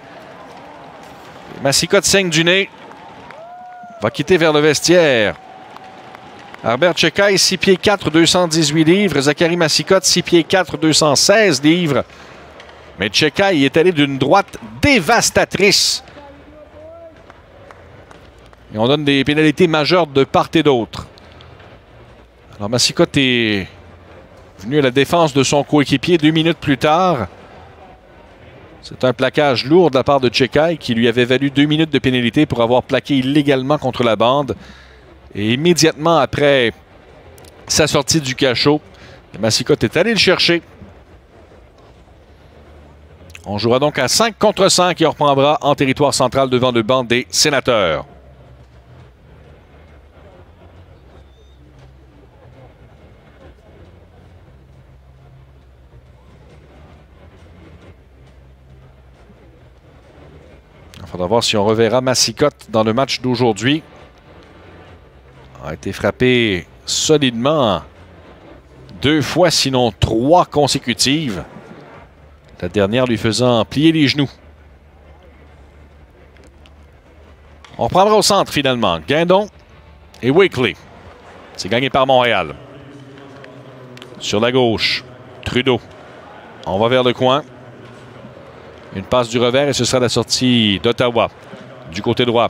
Massicotte saigne du nez. Va quitter vers le vestiaire. Arber Xhekaj, 6 pieds 4, 218 livres. Zachary Massicotte, 6 pieds 4, 216 livres. Mais Xhekaj est allé d'une droite dévastatrice. Et on donne des pénalités majeures de part et d'autre. Alors Massicotte est venu à la défense de son coéquipier 2 minutes plus tard. C'est un plaquage lourd de la part de Xhekaj qui lui avait valu 2 minutes de pénalité pour avoir plaqué illégalement contre la bande. Et immédiatement après sa sortie du cachot, Massicotte est allé le chercher. On jouera donc à 5 contre 5 et on reprendra en territoire central devant le banc des Sénateurs. Il faudra voir si on reverra Massicotte dans le match d'aujourd'hui. A été frappé solidement 2 fois, sinon 3 consécutives. La dernière lui faisant plier les genoux. On reprendra au centre finalement. Guindon et Wakely. C'est gagné par Montréal. Sur la gauche, Trudeau. On va vers le coin. Une passe du revers et ce sera la sortie d'Ottawa. Du côté droit.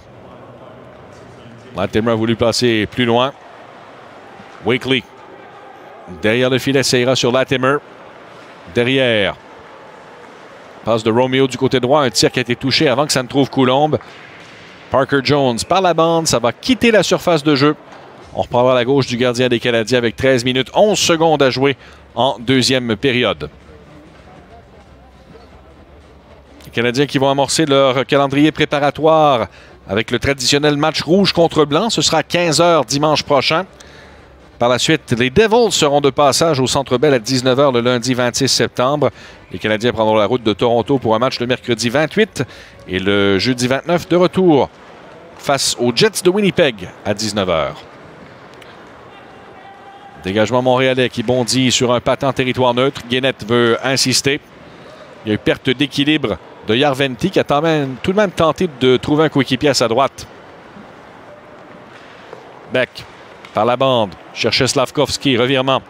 Latimer a voulu passer plus loin. Wakely. Derrière le filet, ça ira sur Latimer. Derrière. Passe de Romeo du côté droit. Un tir qui a été touché avant que ça ne trouve Coulombe. Parker-Jones par la bande. Ça va quitter la surface de jeu. On reprendra à la gauche du gardien des Canadiens avec 13 minutes 11 secondes à jouer en deuxième période. Les Canadiens qui vont amorcer leur calendrier préparatoire avec le traditionnel match rouge contre blanc. Ce sera à 15h dimanche prochain. Par la suite, les Devils seront de passage au Centre Bell à 19h le lundi 26 septembre. Les Canadiens prendront la route de Toronto pour un match le mercredi 28 et le jeudi 29 de retour face aux Jets de Winnipeg à 19h. Dégagement montréalais qui bondit sur un patin territoire neutre. Guénette veut insister. Il y a eu perte d'équilibre de Järventie qui a tout de même tenté de trouver un coéquipier à sa droite. Beck, par la bande, cherchait Slavkovski, revirement.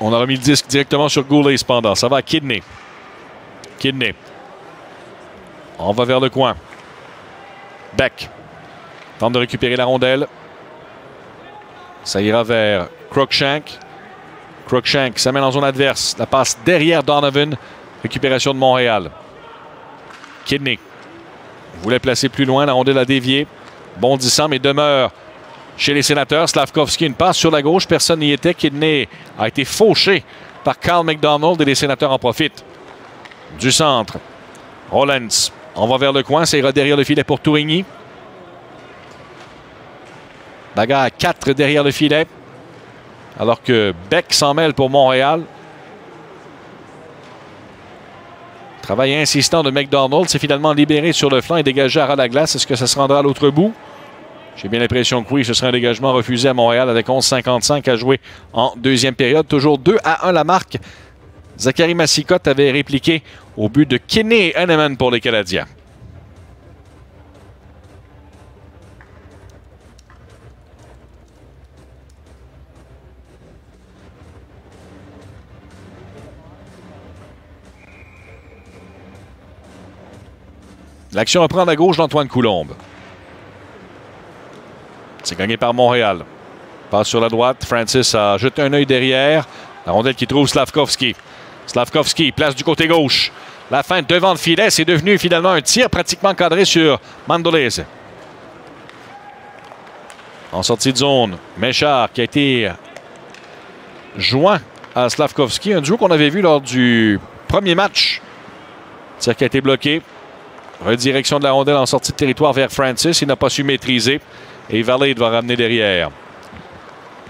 On a remis le disque directement sur Goulet cependant. Ça va à Kidney. Kidney. On va vers le coin. Beck tente de récupérer la rondelle. Ça ira vers Crookshank. Crookshank s'amène en zone adverse. La passe derrière Donovan. Récupération de Montréal. Kidney. Il voulait placer plus loin. La rondelle a dévié. Bondissant, mais demeure chez les Sénateurs. Slavkovski, une passe sur la gauche. Personne n'y était. Kidney a été fauché par Carl McDonald et les Sénateurs en profitent. Du centre. Rollins. On va vers le coin. C'est derrière le filet pour Tourigny. Daga à 4 derrière le filet. Alors que Beck s'en mêle pour Montréal. Travail insistant de McDonald. C'est finalement libéré sur le flanc et dégagé à ras de la glace. Est-ce que ça se rendra à l'autre bout? J'ai bien l'impression que oui, ce sera un dégagement refusé à Montréal avec 11:55 à jouer en deuxième période. Toujours 2-1 la marque. Zachary Massicotte avait répliqué au but de Kidney et Heineman pour les Canadiens. L'action reprend à gauche d'Antoine Coulombe. C'est gagné par Montréal. Passe sur la droite. Francis a jeté un œil derrière. La rondelle qui trouve Slavkovski. Slavkovski place du côté gauche. La feinte devant le filet. C'est devenu finalement un tir pratiquement cadré sur Mandolese. En sortie de zone, Méchard qui a été joint à Slavkovski. Un duo qu'on avait vu lors du premier match. Tir qui a été bloqué. Redirection de la rondelle en sortie de territoire vers Francis. Il n'a pas su maîtriser. Et Valade va ramener derrière.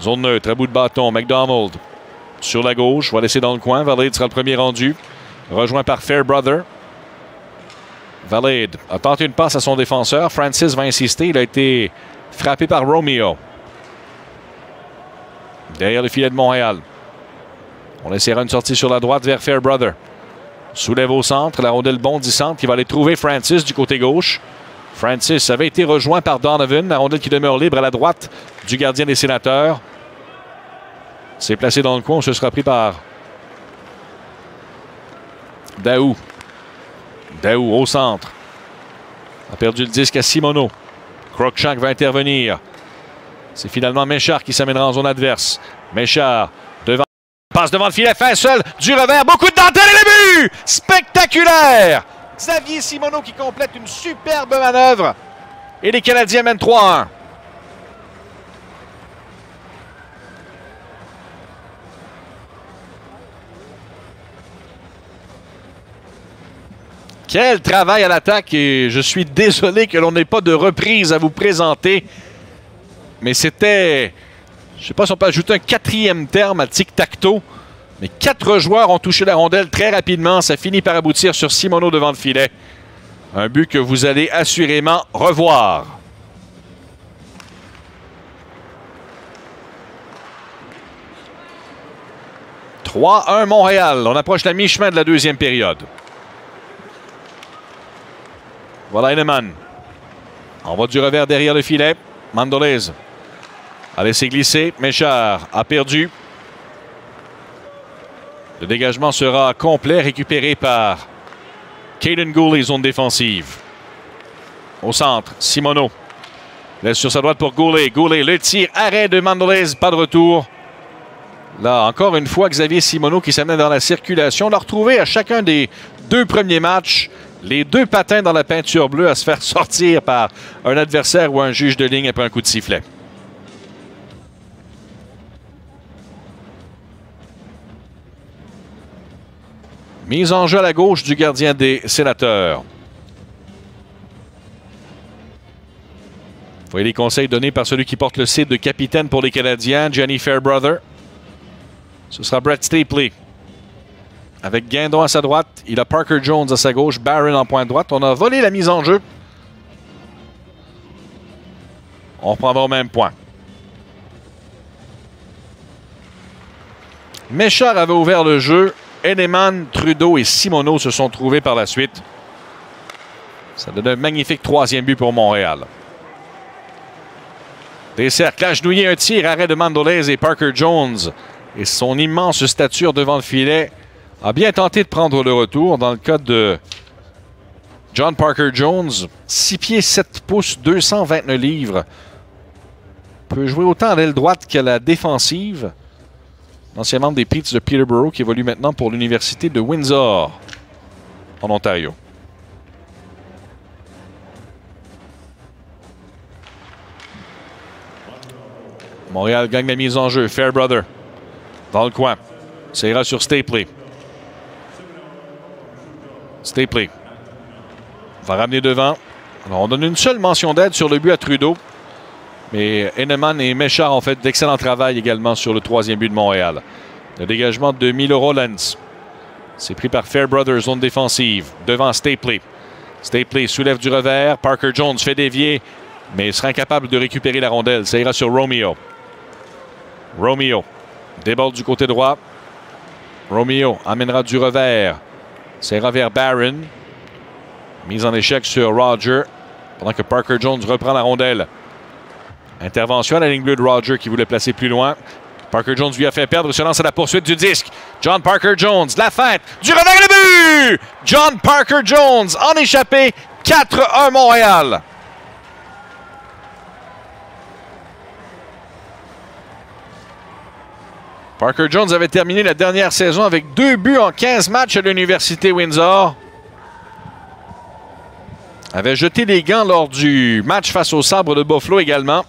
Zone neutre, à bout de bâton. McDonald sur la gauche. Va laisser dans le coin. Valade sera le premier rendu. Rejoint par Fairbrother. Valade a tenté une passe à son défenseur. Francis va insister. Il a été frappé par Romeo. Derrière le filet de Montréal. On essaiera une sortie sur la droite vers Fairbrother. Soulève au centre, la rondelle bondissante qui va aller trouver Francis du côté gauche. Francis avait été rejoint par Donovan, la rondelle qui demeure libre à la droite du gardien des Sénateurs. C'est placé dans le coin, on se sera pris par Daoust. Daoust au centre. A perdu le disque à Simoneau. Crookshank va intervenir. C'est finalement Méchard qui s'amènera en zone adverse. Méchard devant. Passe devant le filet, fait seul, du revers, beaucoup de dentelle et le but! Spectaculaire! Xavier Simoneau qui complète une superbe manœuvre. Et les Canadiens mènent 3-1. Quel travail à l'attaque et je suis désolé que l'on n'ait pas de reprise à vous présenter. Mais c'était... Je ne sais pas si on peut ajouter un quatrième terme à tic-tac-toe. Mais 4 joueurs ont touché la rondelle très rapidement. Ça finit par aboutir sur Simoneau devant le filet. Un but que vous allez assurément revoir. « 3-1 Montréal ». On approche la mi-chemin de la deuxième période. Voilà Heineman. Envoie du revers derrière le filet. Mandolese. A laissé glisser. Méchard a perdu. Le dégagement sera complet, récupéré par Caden Gooley, zone défensive. Au centre, Simoneau. Laisse sur sa droite pour Gooley. Gooley, le tir, arrêt de Mandolese, pas de retour. Là, encore une fois, Xavier Simoneau qui s'amène dans la circulation. On l'a retrouvé à chacun des 2 premiers matchs. Les 2 patins dans la peinture bleue à se faire sortir par un adversaire ou un juge de ligne après un coup de sifflet. Mise en jeu à la gauche du gardien des Sénateurs. Voyez les conseils donnés par celui qui porte le C de capitaine pour les Canadiens, Gianni Fairbrother. Ce sera Brett Stapley. Avec Guindon à sa droite, il a Parker-Jones à sa gauche, Barron en pointe droite. On a volé la mise en jeu. On reprendra au même point. Méchard avait ouvert le jeu. Heineman, Trudeau et Simoneau se sont trouvés par la suite. Ça donne un magnifique 3e but pour Montréal. Des cercles agenouillés, un tir, arrêt de Mandolese et Parker-Jones. Et son immense stature devant le filet a bien tenté de prendre le retour. Dans le cas de John Parker-Jones, 6 pieds, 7 pouces, 229 livres. Peut jouer autant à l'aile droite qu'à la défensive. l'ancien membre des Peets de Peterborough qui évolue maintenant pour l'Université de Windsor en Ontario. Montréal gagne la mise en jeu. Fairbrother dans le coin. Ça ira sur Stapley. Stapley va ramener devant. Alors, on donne une seule mention d'aide sur le but à Trudeau. Mais Heineman et Méchard ont fait d'excellent travail également sur le troisième but de Montréal. Le dégagement de Milos Rollins. C'est pris par Fairbrother, zone défensive, devant Stapley. Stapley soulève du revers. Parker-Jones fait dévier, mais sera incapable de récupérer la rondelle. Ça ira sur Romeo. Romeo déborde du côté droit. Romeo amènera du revers. Ça ira vers Barron. Mise en échec sur Roger, pendant que Parker-Jones reprend la rondelle. Intervention à la ligne bleue de Roger qui voulait placer plus loin. Parker-Jones lui a fait perdre, se lance à la poursuite du disque. John Parker-Jones, la fête, du revers et le but! John Parker-Jones en échappé, 4-1 Montréal. Parker-Jones avait terminé la dernière saison avec 2 buts en 15 matchs à l'Université Windsor. Avait jeté les gants lors du match face au Sabre de Buffalo également.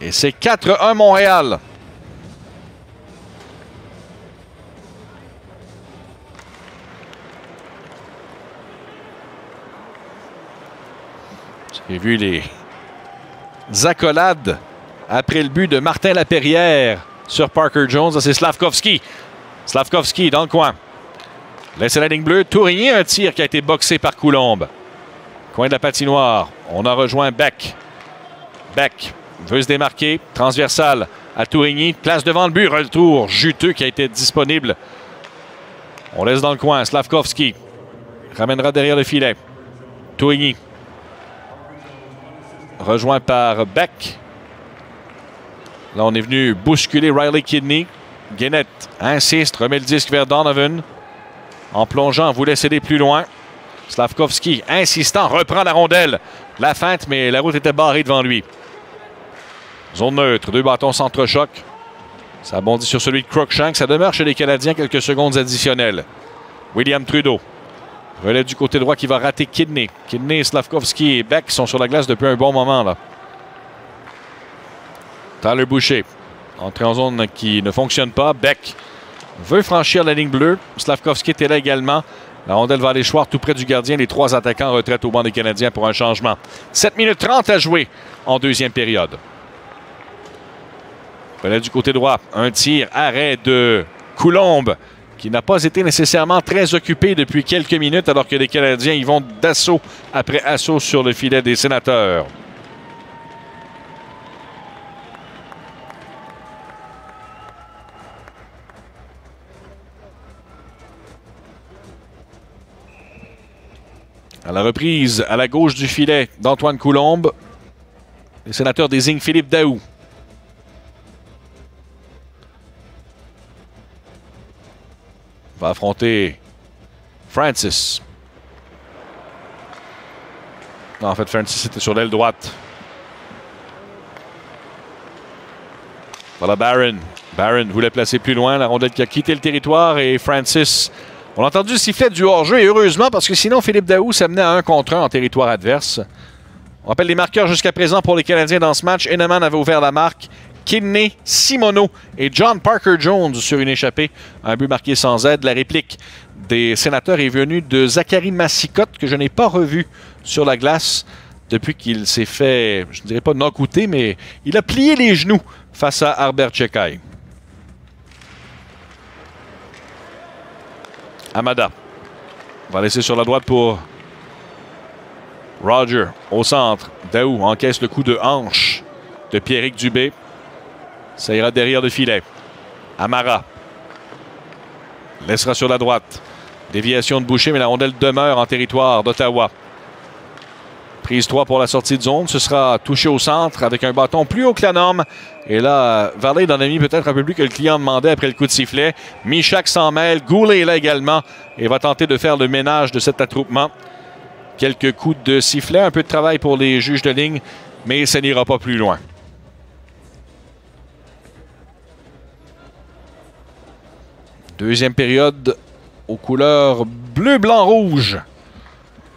Et c'est 4-1 Montréal. J'ai vu les accolades après le but de Martin Laperrière sur Parker-Jones. C'est Slavkovski. Slavkovski dans le coin. Laisse la ligne bleue. Tourigny, un tir qui a été boxé par Coulombe. Coin de la patinoire. On a rejoint Beck. Beck veut se démarquer. Transversale à Tourigny. Place devant le but. Retour juteux qui a été disponible. On laisse dans le coin. Slavkovski ramènera derrière le filet. Tourigny. Rejoint par Beck. Là, on est venu bousculer Riley Kidney. Guénette insiste, remet le disque vers Donovan. En plongeant, voulait céder plus loin. Slavkovski, insistant, reprend la rondelle. La feinte, mais la route était barrée devant lui. Zone neutre, 2 bâtons s'entrechoquent. Ça bondit sur celui de Crookshank. Ça demeure chez les Canadiens quelques secondes additionnelles. William Trudeau. Relève du côté droit qui va rater Kidney. Kidney, Slavkovski et Beck sont sur la glace depuis un bon moment. Là. Tyler Boucher. Entrée en zone qui ne fonctionne pas. Beck veut franchir la ligne bleue. Slavkovski était là également. La rondelle va aller choir tout près du gardien. Les 3 attaquants en retraite au banc des Canadiens pour un changement. 7 minutes 30 à jouer en deuxième période. Voilà du côté droit. Un tir, arrêt de Coulombe qui n'a pas été nécessairement très occupé depuis quelques minutes alors que les Canadiens y vont d'assaut après assaut sur le filet des Sénateurs. À la reprise, à la gauche du filet d'Antoine Coulombe, les Sénateurs désignent Philippe Daoust. Va affronter Francis. Non, en fait, Francis était sur l'aile droite. Voilà Barron. Barron voulait placer plus loin. La rondelle qui a quitté le territoire et Francis... On a entendu le sifflet du hors-jeu, et heureusement, parce que sinon, Philippe Daoust s'amenait à 1 contre 1 en territoire adverse. On rappelle les marqueurs jusqu'à présent pour les Canadiens dans ce match. Heineman avait ouvert la marque. Kidney, Simoneau et John Parker-Jones sur une échappée. Un but marqué sans aide. La réplique des Sénateurs est venue de Zachary Massicotte, que je n'ai pas revu sur la glace depuis qu'il s'est fait, je ne dirais pas knock-outé, mais il a plié les genoux face à Arber Xhekaj. Hamada va laisser sur la droite pour Roger au centre. Daoust encaisse le coup de hanche de Pierrick Dubé. Ça ira derrière le filet. Hamara laissera sur la droite. Déviation de Boucher, mais la rondelle demeure en territoire d'Ottawa. Prise 3 pour la sortie de zone. Ce sera touché au centre avec un bâton plus haut que la norme. Et là, Valade en a mis peut-être un peu plus que le client demandait après le coup de sifflet. Michak s'en mêle. Goulet est là également et va tenter de faire le ménage de cet attroupement. Quelques coups de sifflet. Un peu de travail pour les juges de ligne mais ça n'ira pas plus loin. Deuxième période aux couleurs bleu, blanc, rouge.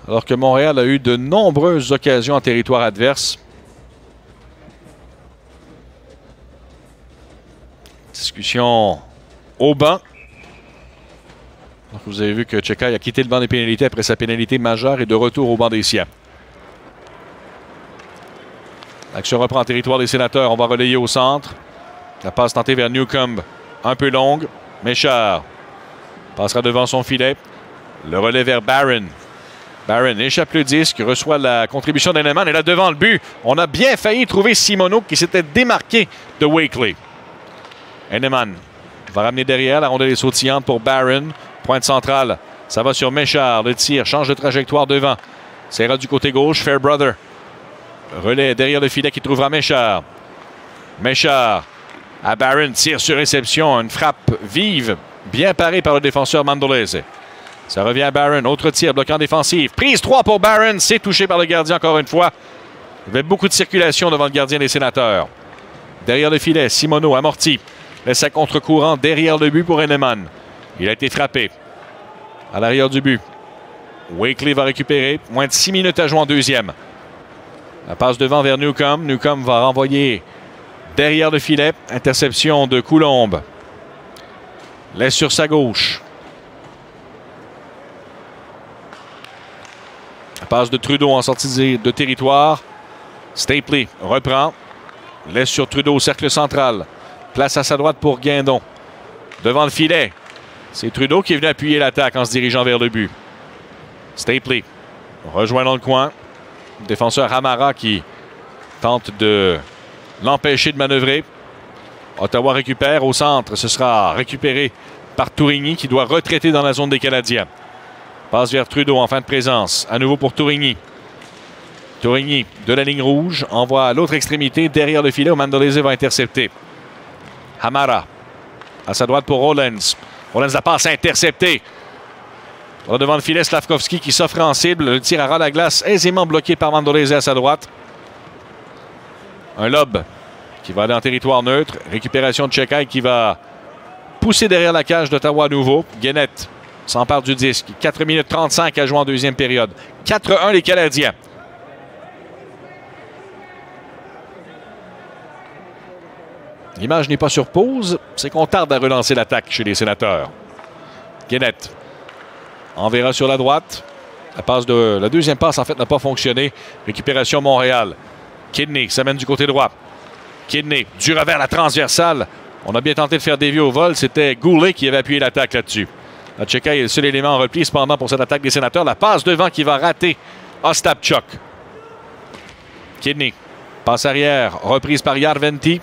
Alors que Montréal a eu de nombreuses occasions en territoire adverse. Discussion au banc. Donc vous avez vu que Xhekaj a quitté le banc des pénalités après sa pénalité majeure et de retour au banc des siens. L'action reprend en territoire des Sénateurs. On va relayer au centre. La passe tentée vers Newcombe. Un peu longue. Méchard passera devant son filet. Le relais vers Barron. Barron échappe le disque, reçoit la contribution d'Heineman et là devant le but. On a bien failli trouver Simoneau qui s'était démarqué de Wakely. Heineman va ramener derrière la rondelle sautillantes pour Barron. Pointe centrale, ça va sur Méchard. Le tir change de trajectoire devant. Ça ira du côté gauche, Fairbrother. Relais derrière le filet qui trouvera Méchard. Méchard à Barron, tire sur réception. Une frappe vive, bien parée par le défenseur Mandolese. Ça revient à Barron. Autre tir, bloquant défensif. Prise 3 pour Barron. C'est touché par le gardien encore une fois. Il y avait beaucoup de circulation devant le gardien des Sénateurs. Derrière le filet, Simoneau amorti. Laisse à contre-courant derrière le but pour Heineman. Il a été frappé. À l'arrière du but. Wakely va récupérer. Moins de 6 minutes à jouer en deuxième. La passe devant vers Newcombe. Newcombe va renvoyer derrière le filet. Interception de Coulombe. Laisse sur sa gauche. Passe de Trudeau en sortie de territoire. Stapley reprend. Laisse sur Trudeau au cercle central. Place à sa droite pour Guindon. Devant le filet. C'est Trudeau qui est venu appuyer l'attaque en se dirigeant vers le but. Stapley rejoint dans le coin. Défenseur Hamara qui tente de l'empêcher de manœuvrer. Ottawa récupère au centre. Ce sera récupéré par Tourigny qui doit retraiter dans la zone des Canadiens. Passe vers Trudeau en fin de présence. À nouveau pour Tourigny. Tourigny de la ligne rouge. Envoie à l'autre extrémité. Derrière le filet où Mandolese va intercepter. Hamara. À sa droite pour Rollins. Rollins la passe interceptée. Là devant le filet, Slavkovski qui s'offre en cible. Le tir à ras la glace. Aisément bloqué par Mandolese à sa droite. Un lob qui va aller en territoire neutre. Récupération de Xhekaj qui va pousser derrière la cage d'Ottawa à nouveau. Guénette s'empare du disque. 4 minutes 35 à jouer en deuxième période. 4-1 les Canadiens. L'image n'est pas sur pause. C'est qu'on tarde à relancer l'attaque chez les Sénateurs. Guénette enverra sur la droite. La deuxième passe, en fait, n'a pas fonctionné. Récupération Montréal. Kidney s'amène du côté droit. Kidney, du revers, la transversale. On a bien tenté de faire dévier au vol. C'était Goulet qui avait appuyé l'attaque là-dessus. Xhekaj est le seul élément en repli, cependant, pour cette attaque des Sénateurs. La passe devant qui va rater Ostapchuk. Kidney, passe arrière, reprise par Järventie.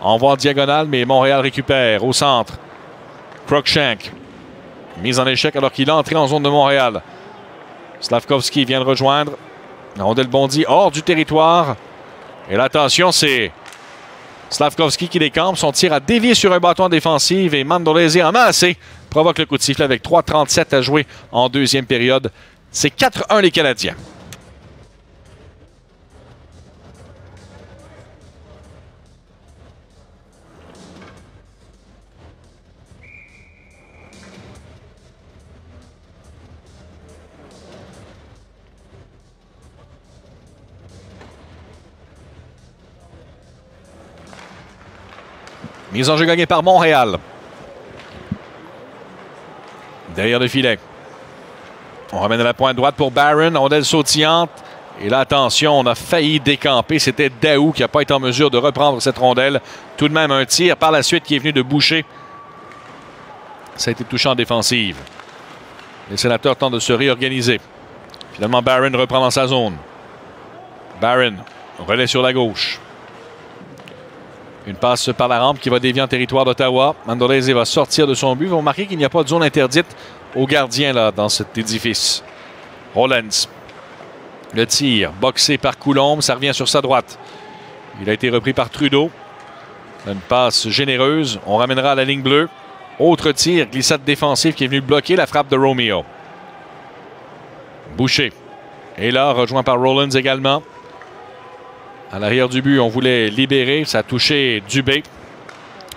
Envoi en diagonale, mais Montréal récupère au centre. Crookshank, mise en échec alors qu'il est entré en zone de Montréal. Slavkovski vient le rejoindre. La rondelle bondit hors du territoire. Et l'attention, c'est Slavkovski qui décampe. Son tir a dévié sur un bâton défensif et Mandolese en a assez. Provoque le coup de sifflet avec 3:37 à jouer en deuxième période. C'est 4-1 les Canadiens. Mise en jeu gagnée par Montréal. Derrière le filet. On ramène à la pointe droite pour Barron. Rondelle sautillante. Et là, attention, on a failli décamper. C'était Daoust qui n'a pas été en mesure de reprendre cette rondelle. Tout de même, un tir par la suite qui est venu de Boucher. Ça a été touchant en défensive. Les Sénateurs tentent de se réorganiser. Finalement, Barron reprend dans sa zone. Barron, relais sur la gauche. Une passe par la rampe qui va dévier en territoire d'Ottawa. Mandolese va sortir de son but. Vous remarquez qu'il n'y a pas de zone interdite aux gardiens là, dans cet édifice. Rollins. Le tir boxé par Coulombe. Ça revient sur sa droite. Il a été repris par Trudeau. Une passe généreuse. On ramènera à la ligne bleue. Autre tir. Glissade défensive qui est venue bloquer la frappe de Romeo. Boucher. Et là, rejoint par Rollins également. À l'arrière du but, on voulait libérer. Ça a touché Dubé.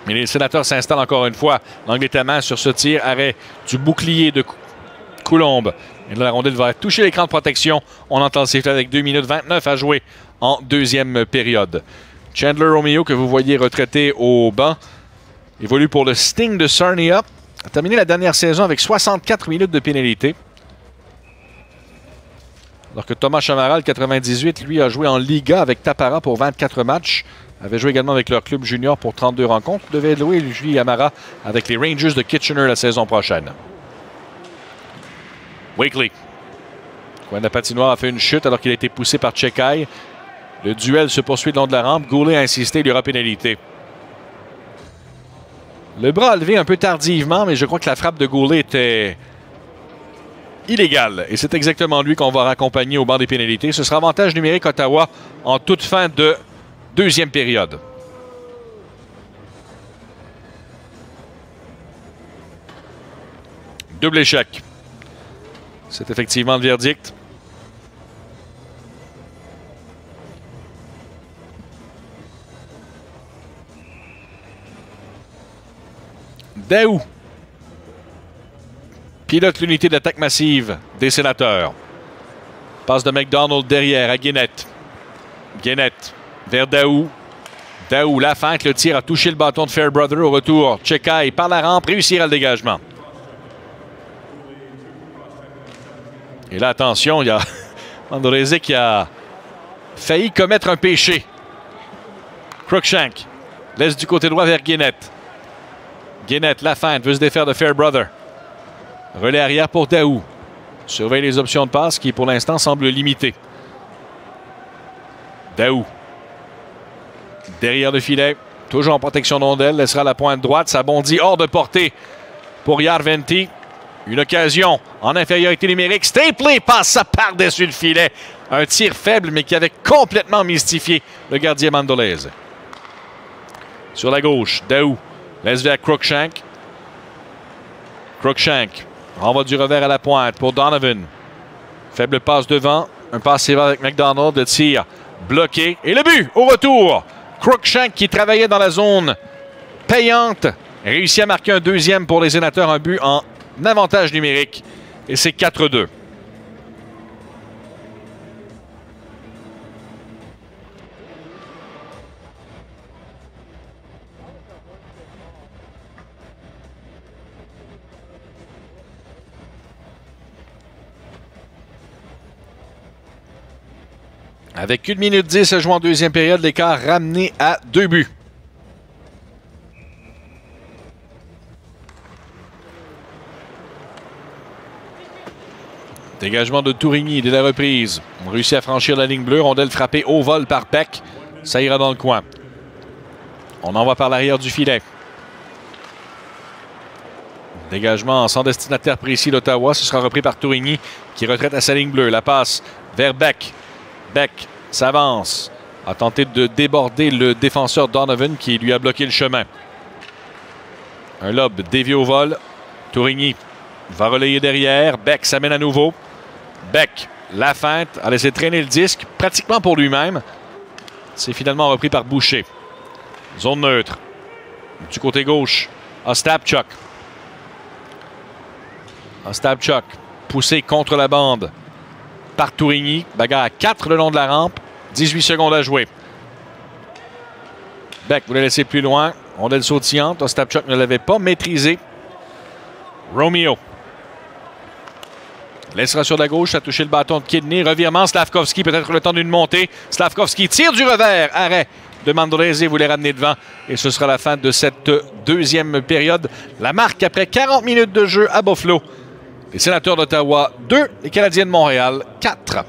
Mais les Sénateurs s'installent encore une fois. L'angle est à main sur ce tir. Arrêt du bouclier de Coulombe. Et là, la rondelle va toucher l'écran de protection. On entend le sifflet avec 2 minutes 29 à jouer en deuxième période. Chandler Romeo, que vous voyez retraité au banc, évolue pour le Sting de Sarnia. A terminé la dernière saison avec 64 minutes de pénalité. Alors que Tomas Hamara, le 98, lui, a joué en Liga avec Tappara pour 24 matchs. Avait joué également avec leur club junior pour 32 rencontres. Devait louer lui Hamara avec les Rangers de Kitchener la saison prochaine. Wakely. Coin de la patinoire a fait une chute alors qu'il a été poussé par Xhekaj. Le duel se poursuit le long de la rampe. Goulet a insisté, il y aura pénalité. Le bras levé un peu tardivement, mais je crois que la frappe de Goulet était illégale. Et c'est exactement lui qu'on va raccompagner au banc des pénalités. Ce sera avantage numérique Ottawa en toute fin de deuxième période. Double échec. C'est effectivement le verdict. Daou pilote l'unité d'attaque massive des Sénateurs. Passe de McDonald derrière à Guénette. Guénette vers Daou. Daou, la feinte, le tir a touché le bâton de Fairbrother. Au retour, Xhekaj par la rampe, réussira le dégagement. Et là, attention, il y a Mandolese qui a failli commettre un péché. Crookshank laisse du côté droit vers Guénette. Guénette, la feinte, veut se défaire de Fairbrother. Relais arrière pour Daou. Surveille les options de passe qui, pour l'instant, semblent limitées. Daou. Derrière le filet, toujours en protection d'ondelle, laissera la pointe droite. Ça bondit hors de portée pour Järventie. Une occasion en infériorité numérique. Stapley passe par-dessus le filet. Un tir faible, mais qui avait complètement mystifié le gardien Mandolese. Sur la gauche, Daou. Laisse vers Crookshank. Crookshank renvoie du revers à la pointe pour Donovan. Faible passe devant. Un passe sévère avec McDonald. Le tir bloqué. Et le but au retour. Crookshank qui travaillait dans la zone payante. Réussit à marquer un deuxième pour les Sénateurs. Un but en avantage numérique. Et c'est 4-2. Avec 1 minute 10 à jouer en deuxième période, l'écart ramené à 2 buts. Dégagement de Tourigny dès la reprise. On réussit à franchir la ligne bleue. Rondelle frappée au vol par Beck. Ça ira dans le coin. On envoie par l'arrière du filet. Dégagement sans destinataire précis d'Ottawa. Ce sera repris par Tourigny qui retraite à sa ligne bleue. La passe vers Beck. Beck s'avance. A tenté de déborder le défenseur Donovan qui lui a bloqué le chemin. Un lob dévié au vol. Tourigny va relayer derrière. Beck s'amène à nouveau. Beck, la feinte, a laissé traîner le disque pratiquement pour lui-même. C'est finalement repris par Boucher. Zone neutre. Du côté gauche, Ostapchuk. Ostapchuk, poussé contre la bande par Tourigny. Bagarre à 4 le long de la rampe. 18 secondes à jouer. Beck voulait laisser plus loin. Rondelle sautillante. Ostapchuk ne l'avait pas maîtrisé. Romeo. Laissera sur la gauche, ça a touché le bâton de Kidney. Revirement, Slavkovski, peut-être le temps d'une montée. Slavkovski tire du revers. Arrêt de Mandolese, voulait ramener devant. Et ce sera la fin de cette deuxième période. La marque après 40 minutes de jeu à Buffalo. Les Sénateurs d'Ottawa, 2. Les Canadiens de Montréal, 4.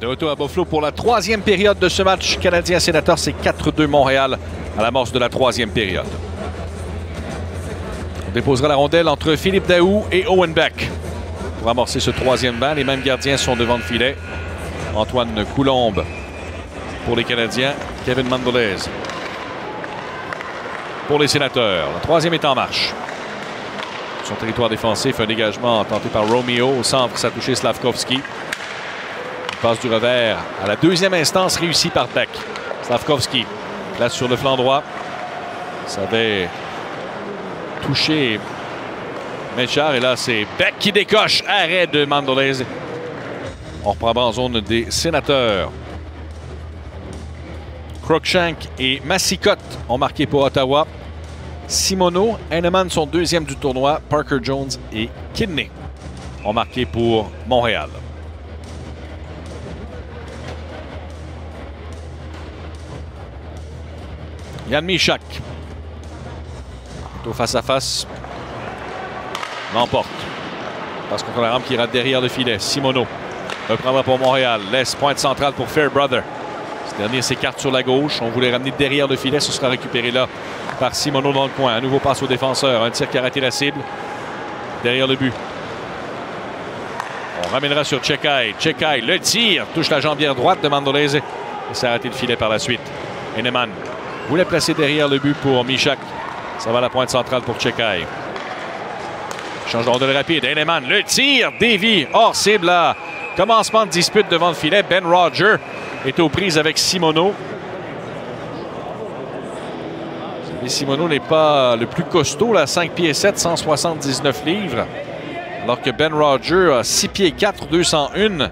De retour à Buffalo pour la troisième période de ce match Canadien-Sénateur. C'est 4-2 Montréal à l'amorce de la troisième période. On déposera la rondelle entre Philippe Daoust et Owen Beck pour amorcer ce troisième banc. Les mêmes gardiens sont devant le filet. Antoine Coulombe pour les Canadiens. Kevin Mandolese. pour les Sénateurs. Le troisième est en marche. Son territoire défensif, un dégagement tenté par Romeo. Au centre, ça a touché Slavkovski. Une passe du revers à la deuxième instance réussie par Beck. Slavkovski place sur le flanc droit. Ça avait touché Méchard. Et là, c'est Beck qui décoche. Arrêt de Mandolese. On reprendra en zone des Sénateurs. Crookshank et Massicotte ont marqué pour Ottawa. Simoneau, Heineman sont deuxièmes du tournoi. Parker-Jones et Kidney ont marqué pour Montréal. Yann Michak, plutôt face à face, l'emporte. Passe contre la rampe qui rate derrière le filet. Simoneau reprendra pour Montréal. Laisse pointe centrale pour Fairbrother. Ce dernier s'écarte sur la gauche. On voulait ramener derrière le filet. Ce sera récupéré là par Simoneau dans le coin. Un nouveau passe au défenseur. Un tir qui a raté la cible. Derrière le but. On ramènera sur Xhekaj. Xhekaj, le tir. Touche la jambière droite de Mandolese. Et ça a raté le filet par la suite. Heineman voulait placer derrière le but pour Michak. Ça va à la pointe centrale pour Xhekaj. Change d'ordre rapide. Heineman, le tir. Dévie hors cible là. Commencement de dispute devant le filet. Ben Roger est aux prises avec Simoneau. Et Simoneau n'est pas le plus costaud, là, 5 pieds 7, 179 livres. Alors que Ben Roger a 6 pieds 4, 201.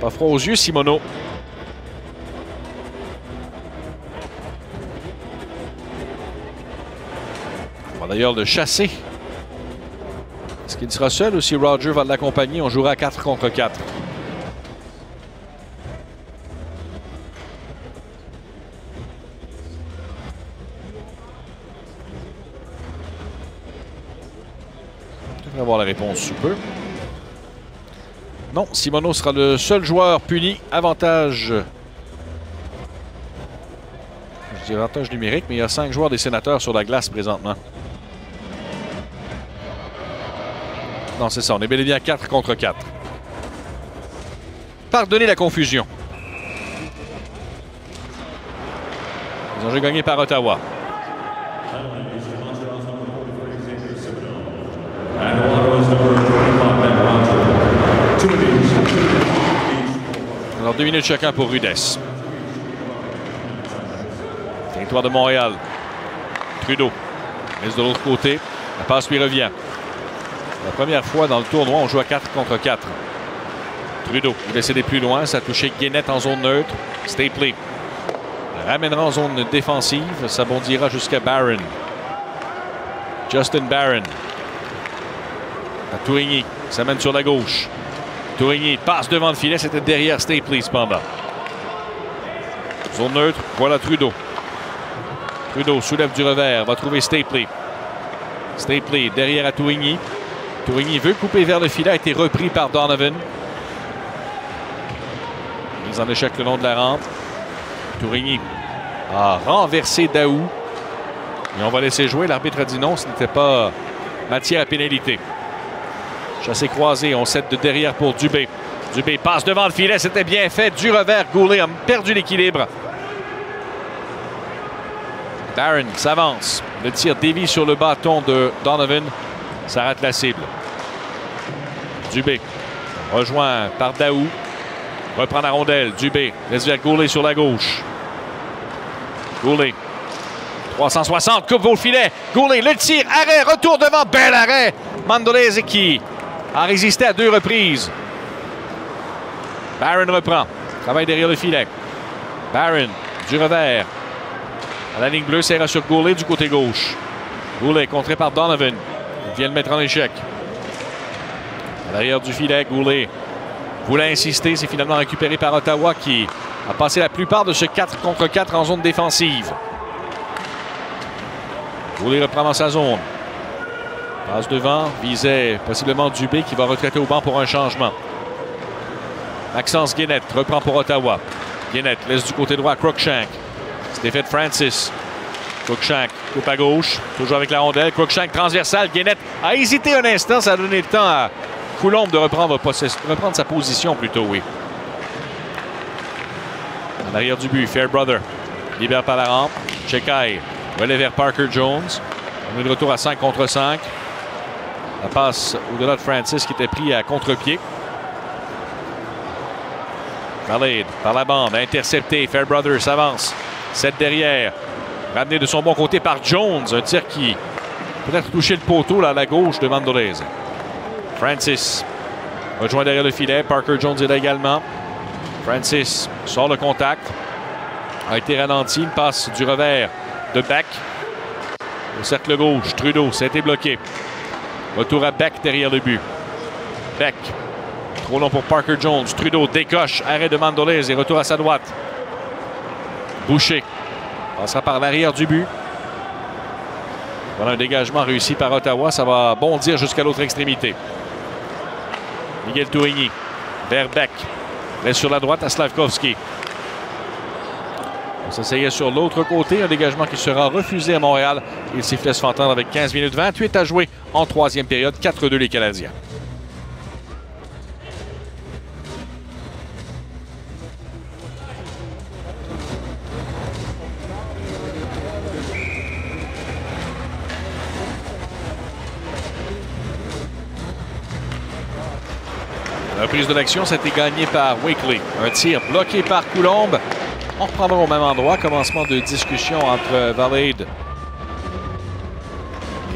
Pas froid aux yeux, Simoneau. On va d'ailleurs le chasser. Est-ce qu'il sera seul ou si Roger va l'accompagner? On jouera à 4 contre 4. On va avoir la réponse sous peu. Non, Simoneau sera le seul joueur puni. Avantage. Je dis avantage numérique, mais il y a 5 joueurs des Sénateurs sur la glace présentement. Non, c'est ça. On est bel et bien à 4 contre 4. Pardonnez la confusion. Ils ont joué gagné par Ottawa. Alors, 2 minutes chacun pour Rudess. Territoire de Montréal. Trudeau. Mais de l'autre côté, la passe lui revient. La première fois dans le tournoi, on joue à 4 contre 4. Trudeau, il va céder plus loin. Ça a touché Guénette en zone neutre. Stapley ramènera en zone défensive. Ça bondira jusqu'à Barron. Justin Barron. À Tourigny. Ça mène sur la gauche. Tourigny passe devant le filet. C'était derrière Stapley, cependant. Zone neutre. Voilà Trudeau. Trudeau soulève du revers. Va trouver Stapley. Stapley derrière à Tourigny. Tourigny veut couper vers le filet, a été repris par Donovan. Mise en échec le long de la rampe. Tourigny a renversé Daou. Et on va laisser jouer. L'arbitre a dit non, ce n'était pas matière à pénalité. Chassé croisé, on cède de derrière pour Dubé. Dubé passe devant le filet, c'était bien fait. Du revers, Goulet a perdu l'équilibre. Barron s'avance. Le tir dévie sur le bâton de Donovan. Ça rate la cible. Dubé rejoint par Daou. Reprend la rondelle. Dubé laisse vers Goulet sur la gauche. Goulet. 360. Coupe au filet. Goulet, le tir. Arrêt. Retour devant. Bel arrêt. Mandolese qui a résisté à 2 reprises. Barron reprend. Travaille derrière le filet. Barron du revers. À la ligne bleue, serra sur Goulet du côté gauche. Goulet contré par Donovan. Il vient le mettre en échec. À l'arrière du filet, Goulet voulait insister. C'est finalement récupéré par Ottawa qui a passé la plupart de ce 4 contre 4 en zone défensive. Goulet reprend dans sa zone. Passe devant, visait possiblement Dubé qui va retraiter au banc pour un changement. Maxence Guénette reprend pour Ottawa. Guénette laisse du côté droit à Crookshank. C'était fait de Francis. Crookshank coupe à gauche, toujours avec la rondelle. Crookshank transversal. Guénette a hésité un instant. Ça a donné le temps à Coulombe de reprendre sa position plutôt, oui. En arrière du but, Fairbrother libère par la rampe. Xhekaj On va aller vers Parker-Jones. On est de retour à 5 contre 5. La passe au-delà de Francis qui était pris à contre-pied. Valade par la bande, intercepté. Fairbrother s'avance. 7 derrière. Ramené de son bon côté par Jones. Un tir qui peut-être touché le poteau là, à la gauche de Mandolese. Francis rejoint derrière le filet. Parker-Jones est là également. Francis sort le contact. A été ralenti. Une passe du revers de Beck. Au cercle gauche, Trudeau s'est été bloqué. Retour à Beck derrière le but. Beck. Trop long pour Parker-Jones. Trudeau décoche. Arrêt de Mandolese et retour à sa droite. Boucher passera par l'arrière du but. Voilà un dégagement réussi par Ottawa. Ça va bondir jusqu'à l'autre extrémité. Miguel Tourigny vers Beck. Reste sur la droite à Slavkovski. On s'essayait sur l'autre côté. Un dégagement qui sera refusé à Montréal. Il sifflet se fait entendre avec 15 minutes 28 à jouer en troisième période. 4-2 les Canadiens. Prise de l'action, ça a été gagné par Wakely. Un tir bloqué par Coulombe. On reprendra au même endroit. Commencement de discussion entre Valade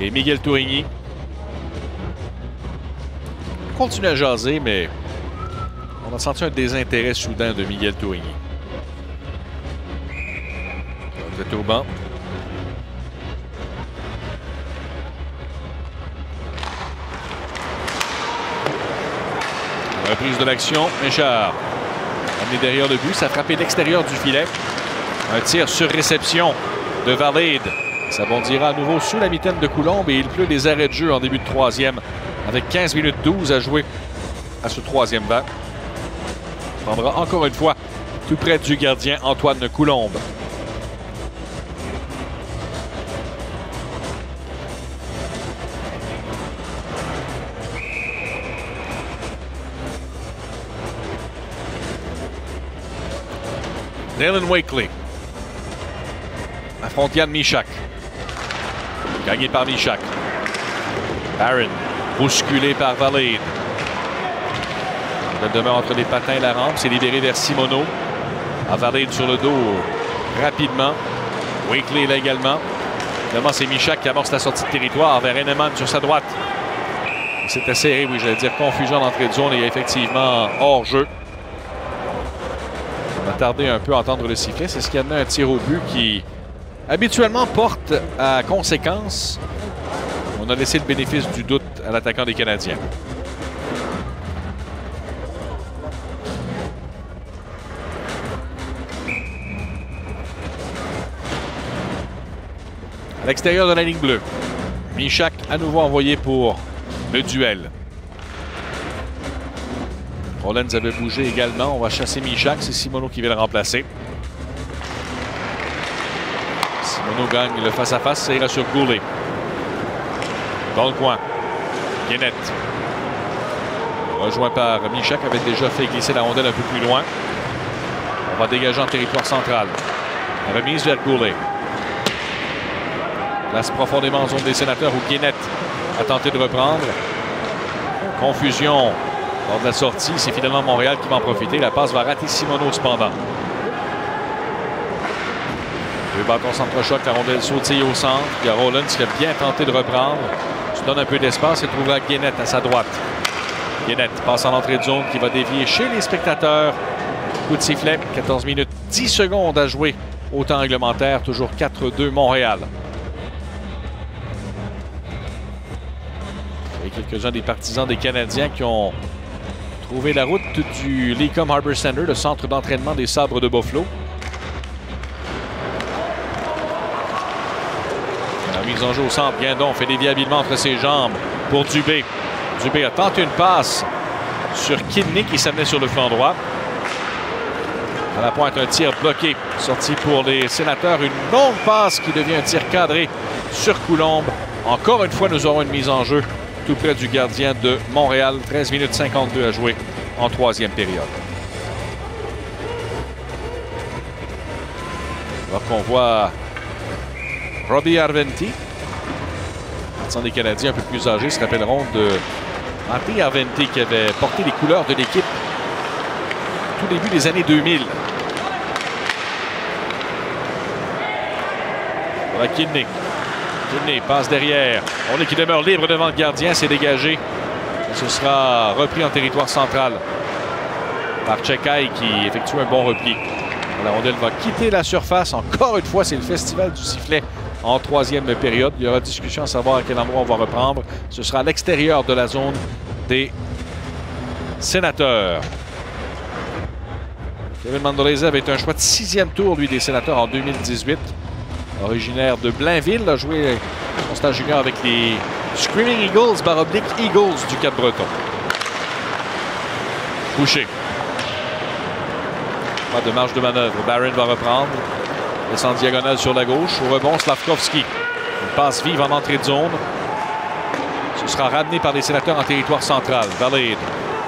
et Miguel Tourigny. On continue à jaser, mais on a senti un désintérêt soudain de Miguel Tourigny. Vous êtes au banc. Reprise de l'action, Michak. Amené derrière le but, ça a frappé l'extérieur du filet. Un tir sur réception de Valade. Ça bondira à nouveau sous la mitaine de Coulombe et il pleut des arrêts de jeu en début de troisième avec 15 minutes 12 à jouer à ce troisième banc. On prendra encore une fois tout près du gardien Antoine Coulombe. Dallin Wakely affronte Yann Michak. Gagné par Michak. Barron, bousculé par Valade. La demeure entre les patins et la rampe. C'est libéré vers Simoneau. À Valade sur le dos rapidement. Wakely là également. Finalement, c'est Michak qui amorce la sortie de territoire vers Heineman sur sa droite. C'était serré, oui, j'allais dire confusion à l'entrée de zone et effectivement hors-jeu. Tarder un peu à entendre le sifflet. C'est ce qui a donné un tir au but qui habituellement porte à conséquence. On a laissé le bénéfice du doute à l'attaquant des Canadiens. À l'extérieur de la ligne bleue, Michak à nouveau envoyé pour le duel. Rollins avait bougé également. On va chasser Michak. C'est Simoneau qui va le remplacer. Simoneau gagne le face-à-face. Ça ira sur Goulet. Dans le coin. Guénette. Rejoint par Michak. Avait déjà fait glisser la rondelle un peu plus loin. On va dégager en territoire central. Remise vers Goulet. Place profondément en zone des sénateurs où Guénette a tenté de reprendre. Confusion. Lors de la sortie, c'est finalement Montréal qui va en profiter. La passe va rater Simoneau cependant. Deux bâtons s'entrechoquent, la rondelle sautille au centre. Il y a Rollins qui a bien tenté de reprendre. Se donne un peu d'espace et trouvera Guénette à sa droite. Guénette passe en entrée de zone qui va dévier chez les spectateurs. Coup de sifflet, 14 minutes 10 secondes à jouer au temps réglementaire. Toujours 4-2 Montréal. Il y a quelques-uns des partisans des Canadiens qui ont trouver la route du Lecom Harbour Center, le centre d'entraînement des Sabres de Buffalo. La mise en jeu au centre, Guindon fait dévier habilement entre ses jambes pour Dubé. Dubé a tenté une passe sur Kidney qui s'amenait sur le flanc droit. À la pointe, un tir bloqué. Sorti pour les Sénateurs, une longue passe qui devient un tir cadré sur Coulombe. Encore une fois, nous aurons une mise en jeu tout près du gardien de Montréal. 13 minutes 52 à jouer en troisième période. Alors qu'on voit Robbie Järventie. Les Canadiens un peu plus âgés se rappelleront de Robbie Järventie qui avait porté les couleurs de l'équipe au tout début des années 2000. Voilà Kidney. Kidney passe derrière. On est qui demeure libre devant le gardien. C'est dégagé. Et ce sera repris en territoire central par Xhekaj qui effectue un bon repli. La rondelle va quitter la surface. Encore une fois, c'est le festival du sifflet en troisième période. Il y aura discussion à savoir à quel endroit on va reprendre. Ce sera à l'extérieur de la zone des Sénateurs. Kevin Mandolese avait été un choix de sixième tour, lui, des Sénateurs en 2018. Originaire de Blainville, a joué son stage junior avec les Screaming Eagles, / Eagles du Cap-Breton. Boucher. Pas de marge de manœuvre. Barron va reprendre. Descend diagonale sur la gauche. Au rebond, Slavkovski. Une passe vive en entrée de zone. Ce sera ramené par les Sénateurs en territoire central. Valade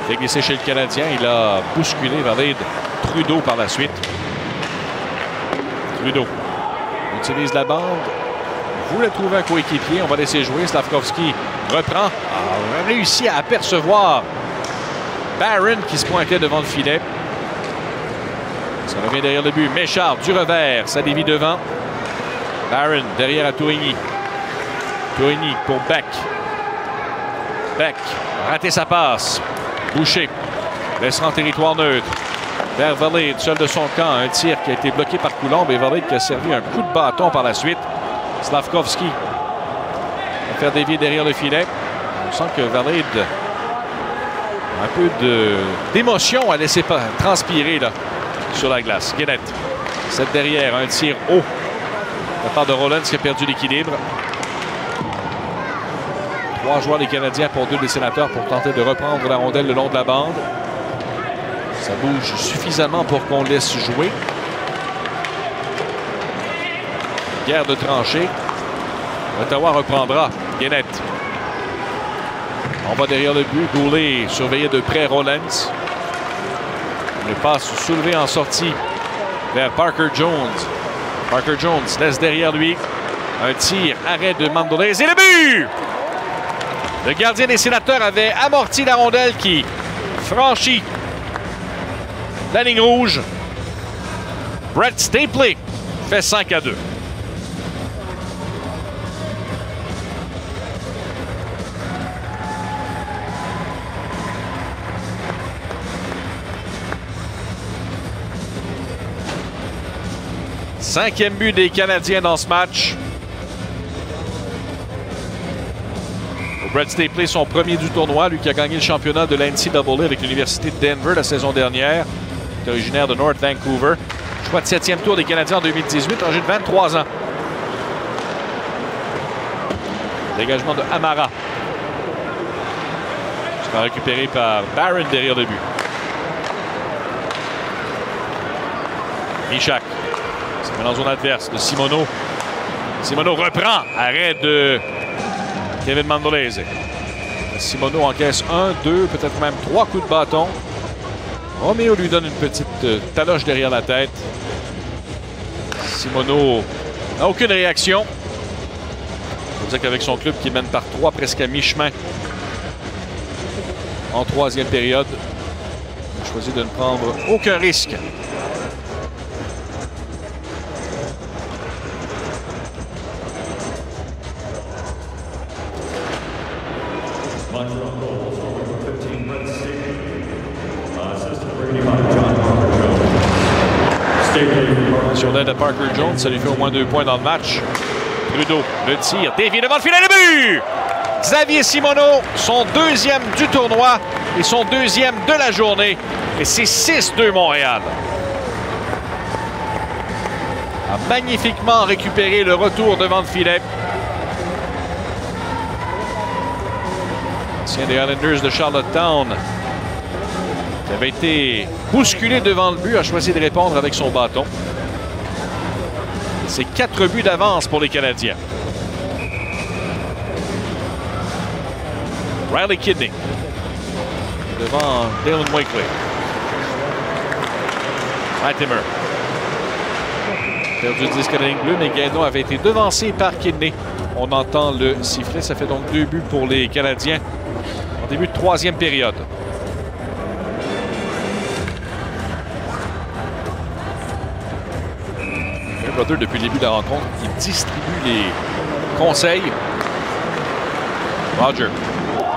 fait glisser chez le Canadien. Il a bousculé Valade. Trudeau par la suite. Trudeau utilise la bande. Voulait trouver un coéquipier. On va laisser jouer. Slavkovski reprend. On réussit à apercevoir Barron qui se pointait devant le filet. Ça revient derrière le but. Méchard du revers. Ça dévie devant. Barron derrière à Tourigny. Tourigny pour Beck. Beck raté sa passe. Boucher laissera en territoire neutre. Vers Valade, seul de son camp. Un tir qui a été bloqué par Coulombe et Valade qui a servi un coup de bâton par la suite. Slavkovski va faire dévier derrière le filet. On sent que Valade a un peu d'émotion à laisser transpirer là. Sur la glace. Guénette. Cette derrière, un tir haut. De la part de Rollins qui a perdu l'équilibre. Trois joueurs des Canadiens pour deux des Sénateurs pour tenter de reprendre la rondelle le long de la bande. Ça bouge suffisamment pour qu'on laisse jouer. Guerre de tranchées. Ottawa reprendra. Guénette. On va derrière le but. Goulet surveillé de près Rollins. Une passe soulevée en sortie vers Parker-Jones. Parker-Jones laisse derrière lui un tir, arrêt de Mandolese et le but! Le gardien des Sénateurs avait amorti la rondelle qui franchit la ligne rouge. Brett Stapley fait 5-2. Cinquième but des Canadiens dans ce match. Brett Stapley, son premier du tournoi, lui qui a gagné le championnat de l'NCAA avec l'Université de Denver la saison dernière. Il est originaire de North Vancouver. Choix de septième tour des Canadiens en 2018, âgé de 23 ans. Dégagement de Hamara. C'est récupéré par Barron derrière le but. Michak. C'est dans zone adverse de Simoneau. Simoneau reprend. Arrêt de Kevin Mandolese. Simoneau encaisse 1, 2, peut-être même 3 coups de bâton. Roméo lui donne une petite taloche derrière la tête. Simoneau n'a aucune réaction. Il faut dire qu'avec son club qui mène par 3 presque à mi-chemin en troisième période, il a choisi de ne prendre aucun risque. Sur l'aide de Parker-Jones, ça lui fait au moins 2 points dans le match. Trudeau, le tir, dévie devant le filet, le but! Xavier Simoneau, son 2e du tournoi et son 2e de la journée. Et c'est 6-2 Montréal. A magnifiquement récupéré le retour devant le filet. Ancien des Islanders de Charlottetown, qui avait été bousculé devant le but, a choisi de répondre avec son bâton. C'est 4 buts d'avance pour les Canadiens. Riley Kidney devant Dallin Wakely. Latimer. perdu 10 de la ligne bleue, mais Guindon avait été devancé par Kidney. On entend le sifflet. Ça fait donc 2 buts pour les Canadiens en début de 3e période. Fairbrother, depuis le début de la rencontre, qui distribue les conseils. Roger,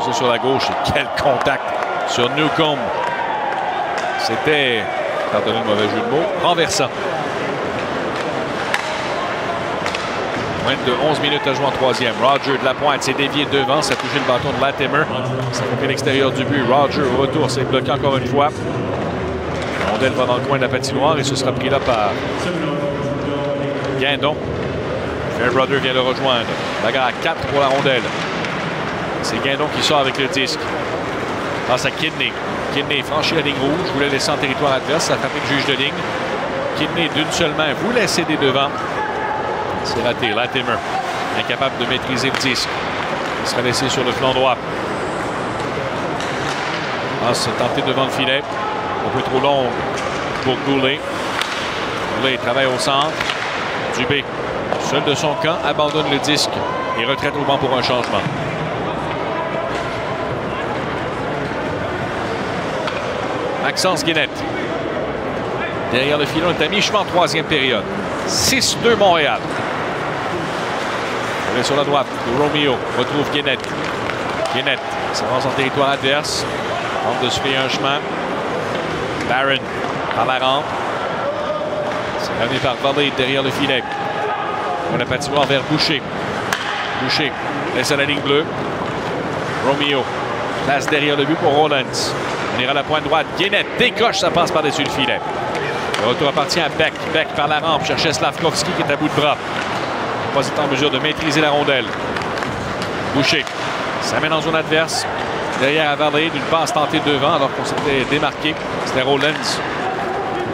c'est sur la gauche. Quel contact sur Newcombe. C'était, pardonnez le mauvais jeu de mots, renversant. Moins de 11 minutes à jouer en troisième. Roger de la pointe s'est dévié devant, ça a touché le bâton de Latimer. Ça a coupé l'extérieur du but. Roger au retour s'est bloqué encore une fois. La rondelle va dans le coin de la patinoire et ce sera pris là par Guindon. Fairbrother vient le rejoindre. Bagarre à 4 pour la rondelle. C'est Guindon qui sort avec le disque. Passe à Kidney. Kidney franchit la ligne rouge, voulait laisser en territoire adverse, ça a frappé le juge de ligne. Kidney d'une seule main voulait céder devant. C'est raté. Latimer, incapable de maîtriser le disque. Il sera laissé sur le flanc droit. Passe tentée devant le filet. Un peu trop longue pour Goulet. Goulet travaille au centre. Dubé, seul de son camp, abandonne le disque et retraite au banc pour un changement. Maxence Guénette. Derrière le filon, on est à mi-chemin en troisième période. 6-2 Montréal. On est sur la droite. Romeo retrouve Guénette. Guénette s'avance en territoire adverse. Tente de se payer un chemin. Barron par la rampe. C'est ramené par Valade derrière le filet. On a patinoire vers Boucher. Boucher laisse à la ligne bleue. Romeo place derrière le but pour Rollins. On ira à la pointe droite. Guénette décoche sa passe par-dessus le filet. Le retour appartient à Beck. Beck par la rampe cherchait Slavkovski qui est à bout de bras. Il n'a pas été en mesure de maîtriser la rondelle. Boucher s'amène en zone adverse. Derrière à Valade, une passe tentée devant alors qu'on s'était démarqué. C'était Rollins.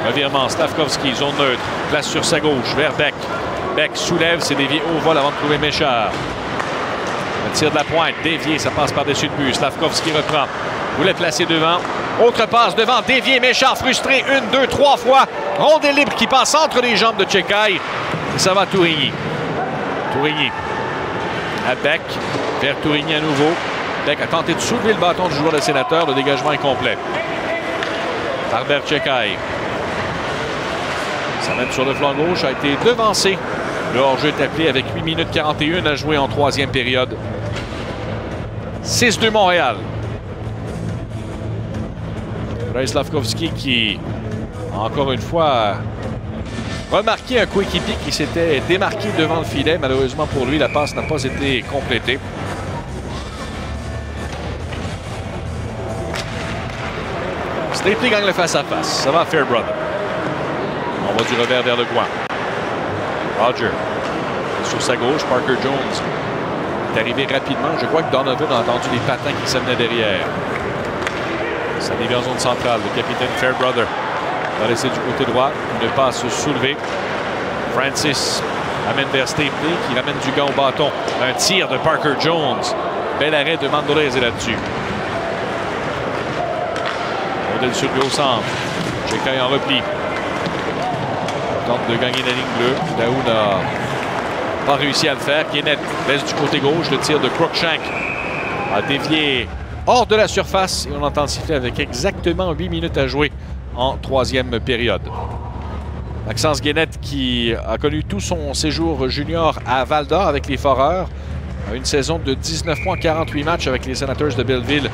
Revirement. Slavkovski, zone neutre. Place sur sa gauche vers Beck. Beck soulève, s'est dévié au vol avant de trouver Méchard. Le tir de la pointe, dévié, ça passe par-dessus le but. Slavkovski reprend. Voulait placer devant. Autre passe devant. Dévié, Méchard frustré. 1, 2, 3 fois. Rondée libre qui passe entre les jambes de Xhekaj. Et ça va à Tourigny. Tourigny à Beck. Vers Tourigny à nouveau. Beck a tenté de soulever le bâton du joueur des Sénateurs. Le dégagement est complet. Arber Xhekaj. Ça mène sur le flanc gauche. A été devancé. Le hors-jeu est appelé avec 8 minutes 41 à jouer en troisième période. 6-2 Montréal. Slavkovski qui, encore une fois, a remarqué un coéquipier qui s'était démarqué devant le filet. Malheureusement pour lui, la passe n'a pas été complétée. Stapley gagne le face-à-face. Ça va à Fairbrother. On va du revers vers le coin. Roger sur sa gauche. Parker-Jones est arrivé rapidement. Je crois que Donovan a entendu les patins qui s'amenaient derrière. Ça dévie en zone centrale. Le capitaine Fairbrother va laisser du côté droit. Une passe soulevée. Francis amène vers Stapley qui ramène du gant au bâton. Un tir de Parker-Jones. Bel arrêt de Mandolese là-dessus. Modèle sur le au centre. Xhekaj en repli. Tente de gagner la ligne bleue. Daoust n'a pas réussi à le faire. Guénette laisse du côté gauche. Le tir de Crookshank a dévié hors de la surface. Et on entend siffler avec exactement 8 minutes à jouer en troisième période. Maxence Guénette qui a connu tout son séjour junior à Val-d'Or avec les Foreurs. Une saison de 19 points, 48 matchs avec les Senators de Belleville.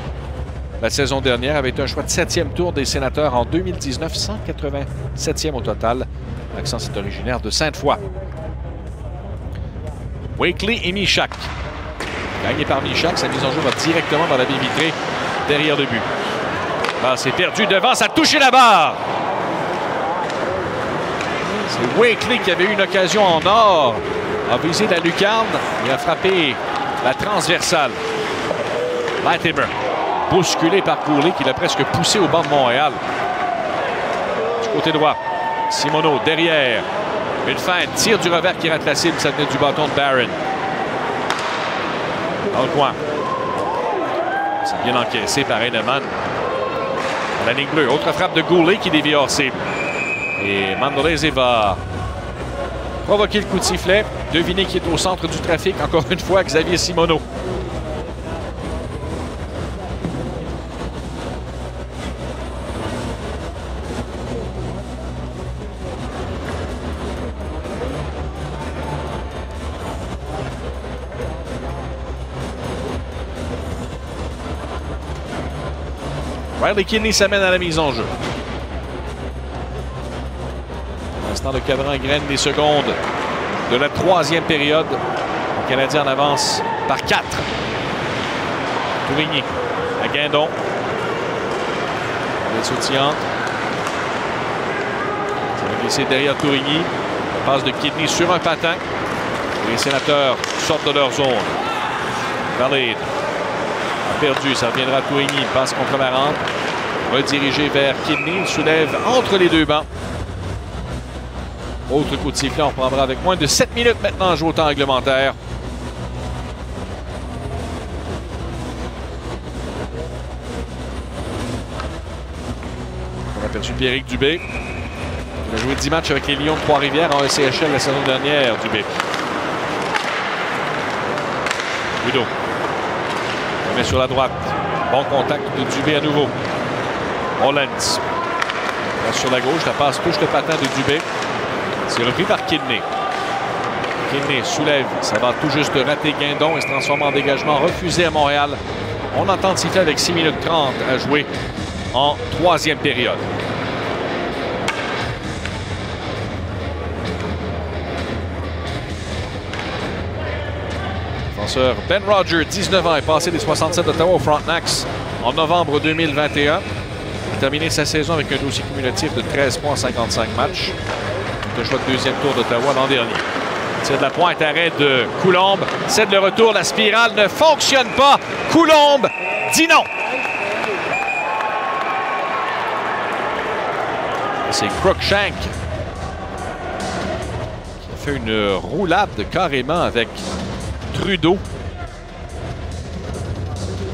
La saison dernière avait été un choix de 7e tour des Sénateurs en 2019, 187e au total. Maxence est originaire de Sainte-Foy. Wakely et Michak. Gagné par Michak, sa mise en jeu va directement dans la baie vitrée, derrière le but. Ah, c'est perdu devant, ça a touché la barre! C'est Wakely qui avait eu une occasion en or, a brisé la lucarne et a frappé la transversale. Latimer, bousculé par Coulombe, qui l'a presque poussé au banc de Montréal. Du côté droit, Simoneau derrière. Une feinte, tire du revers qui rate la cible, ça venait du bâton de Barron. Dans le coin. C'est bien encaissé par Heineman. La ligne bleue. Autre frappe de Goulet qui dévie hors cible. Et Mandolese va provoqué le coup de sifflet. Devinez qui est au centre du trafic. Encore une fois, Xavier Simoneau. Riley Kidney s'amène à la mise en jeu. Pour l'instant, le cadran graine les secondes de la troisième période. Le Canadien en avance par 4. Tourigny à Guindon. Elle est soutillante. Ça va glisser derrière Tourigny. La passe de Kidney sur un patin. Les Sénateurs sortent de leur zone. Valade. Perdu, ça reviendra à Tourigny, passe contre la rampe, redirigé vers Kidney, il soulève entre les deux bancs. Autre coup de sifflet, on reprendra avec moins de 7 minutes maintenant à jouer au temps réglementaire. On a perdu Pierrick Dubé. Il a joué 10 matchs avec les Lions de Trois-Rivières en ECHL la saison dernière, Dubé. Trudeau. Mais sur la droite. Bon contact de Dubé à nouveau. Rollins. Sur la gauche, la passe touche le patin de Dubé. C'est repris par Kidney. Kidney soulève. Ça va tout juste rater Guindon et se transforme en dégagement refusé à Montréal. On entend siffler avec 6 minutes 30 à jouer en troisième période. Ben Roger, 19 ans, est passé des 67 d'Ottawa au Frontenacs en novembre 2021. Il a terminé sa saison avec un dossier cumulatif de 13 points en 55 matchs. Le choix de deuxième tour d'Ottawa l'an dernier. C'est de la pointe, arrêt de Coulombe. C'est de le retour, la spirale ne fonctionne pas. Coulombe dit non. C'est Crookshank qui a fait une roulade carrément avec Trudeau.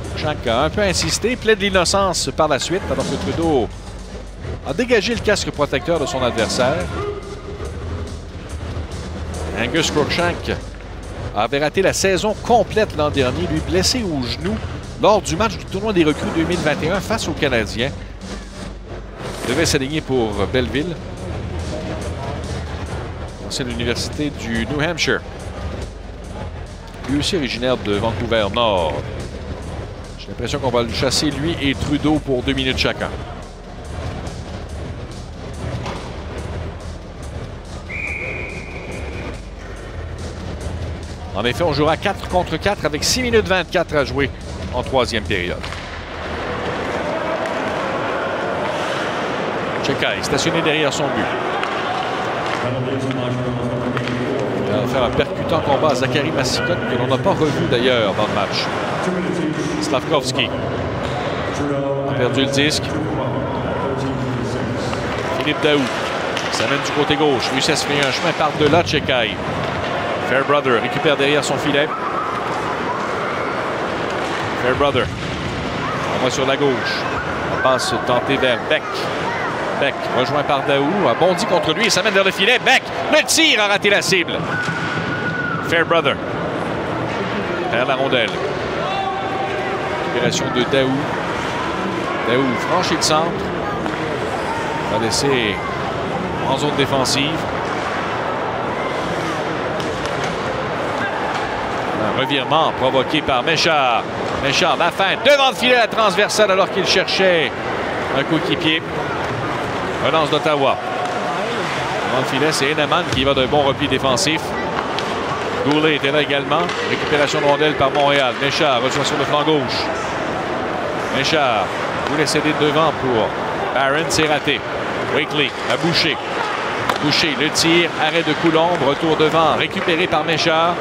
Crookshank a un peu insisté, plaide l'innocence par la suite, alors que Trudeau a dégagé le casque protecteur de son adversaire. Angus Crookshank avait raté la saison complète l'an dernier, lui blessé au genou lors du match du tournoi des recrues 2021 face aux Canadiens. Il devait s'aligner pour Belleville. C'est l'université du New Hampshire. Lui aussi originaire de Vancouver-Nord. J'ai l'impression qu'on va le chasser, lui et Trudeau, pour 2 minutes chacun. En effet, on jouera 4 contre 4 avec 6 minutes 24 à jouer en troisième période. Xhekaj, stationné derrière son but. Il va faire un percutant combat à Zachary Massicotte, que l'on n'a pas revu d'ailleurs dans le match. Slavkovski a perdu le disque. Philippe Daoust s'amène du côté gauche. Lui, ça se fait un chemin par-delà de Xhekaj. Fairbrother récupère derrière son filet. Fairbrother envoie sur la gauche. La passe tentée vers Beck. Beck, rejoint par Daoust, a bondi contre lui et s'amène vers le filet. Beck, le tir a raté la cible. Fairbrother, derrière la rondelle. Récupération de Daoust. Daoust franchit le centre. Va laisser en zone défensive. Un revirement provoqué par Michak. Michak, la fin, devant le filet, la transversale alors qu'il cherchait un coéquipier. Relance d'Ottawa. Dans le filet, c'est Heineman qui va d'un bon repli défensif. Goulet était là également. Récupération de rondelle par Montréal. Méchard reçoit sur le flanc gauche. Méchard voulait céder devant pour Barron. C'est raté. Wakely à Boucher. Boucher, le tir. Arrêt de Coulombe. Retour devant. Récupéré par Méchard.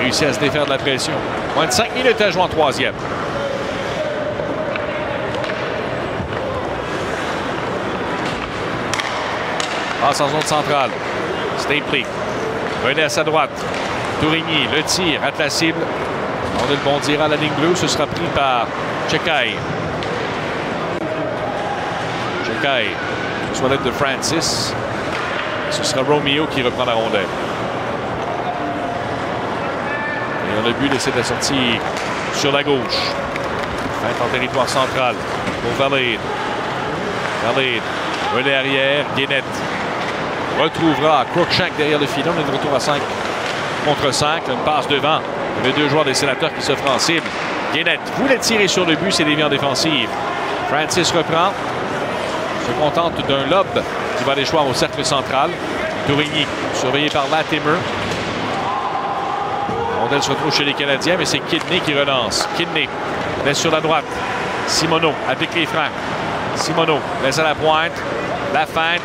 Réussi à se défaire de la pression. Moins de 5 minutes à jouer en troisième. Passe en zone centrale. Stapley. Relais à sa droite. Tourigny, le tir, rate la cible. On le bondira à la ligne bleue. Ce sera pris par Xhekaj. Xhekaj, soit l'aide de Francis. Ce sera Romeo qui reprend la rondelle. Et on a bu laisser la sortie sur la gauche. Fête en territoire central pour Valade. Valade, relais arrière, Guénette. Retrouvera Crookshank derrière le filet. On est de retour à 5 contre 5. Une passe devant. Il y avait deux joueurs des Sénateurs qui s'offrent en cible. Guénette voulait tirer sur le but, c'est dévié en défensive. Francis reprend. Se contente d'un lob qui va aller choir au cercle central. Tourigny, surveillé par Latimer. La rondelle se retrouve chez les Canadiens, mais c'est Kidney qui relance. Kidney laisse sur la droite. Simoneau applique les freins. Simoneau laisse à la pointe. La feinte.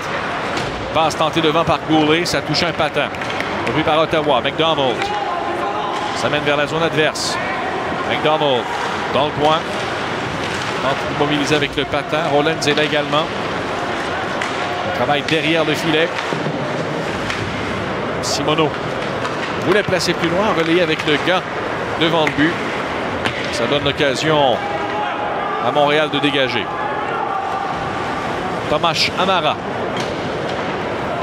Passe tentée devant par Goulet. Ça touche un patin. Repris par Ottawa. McDonald. Ça mène vers la zone adverse. McDonald dans le coin. Tente de mobiliser avec le patin. Rollins est là également. On travaille derrière le filet. Simoneau voulait placer plus loin, relayé avec le gant devant le but. Ça donne l'occasion à Montréal de dégager. Tomas Hamara.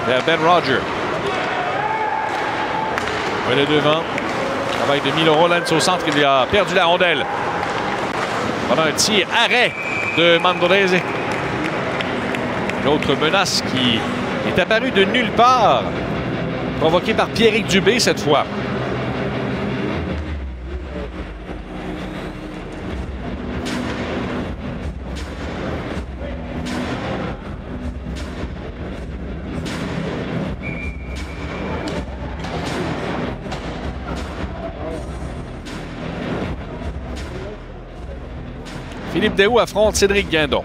Vers Ben Roger. Relais devant. Travail de Milos Rollins au centre. Il a perdu la rondelle. Voilà un tir arrêt de Mandolese. L'autre menace qui est apparue de nulle part, provoquée par Pierrick Dubé cette fois. Philippe Daoust affronte Cédric Guindon.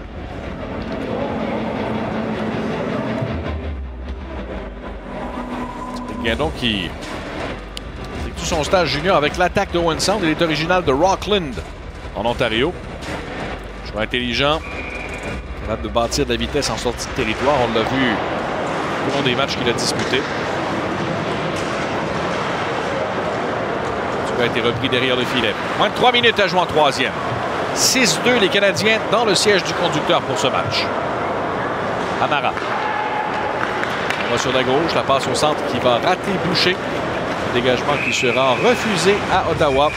Cédric Guindon qui fait tout son stage junior avec l'attaque de Owen Sound. Il est original de Rockland, en Ontario. Joueur intelligent, capable de bâtir de la vitesse en sortie de territoire. On l'a vu tout au long des matchs qu'il a disputés. Ça a été repris derrière le filet. Moins de 3 minutes à jouer en troisième. 6-2 les Canadiens dans le siège du conducteur pour ce match. Hamara. On va sur la gauche, la passe au centre qui va rater Boucher. Un dégagement qui sera refusé à Ottawa.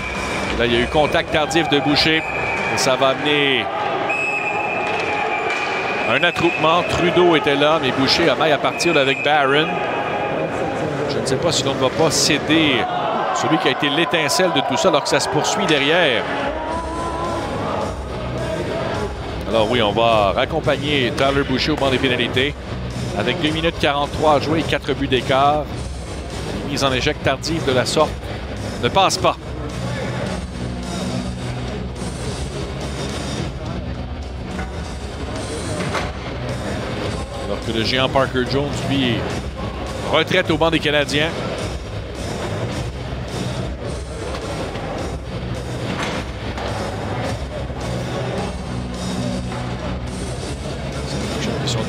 Là, il y a eu contact tardif de Boucher. Et ça va amener un attroupement. Trudeau était là, mais Boucher a maille à partir avec Barron. Je ne sais pas si l'on ne va pas céder celui qui a été l'étincelle de tout ça alors que ça se poursuit derrière. Alors oui, on va raccompagner Tyler Boucher au banc des pénalités. Avec 2 minutes 43 à jouer et 4 buts d'écart. Une mise en échec tardive de la sorte ne passe pas. Alors que le géant Parker-Jones, lui, retraite au banc des Canadiens.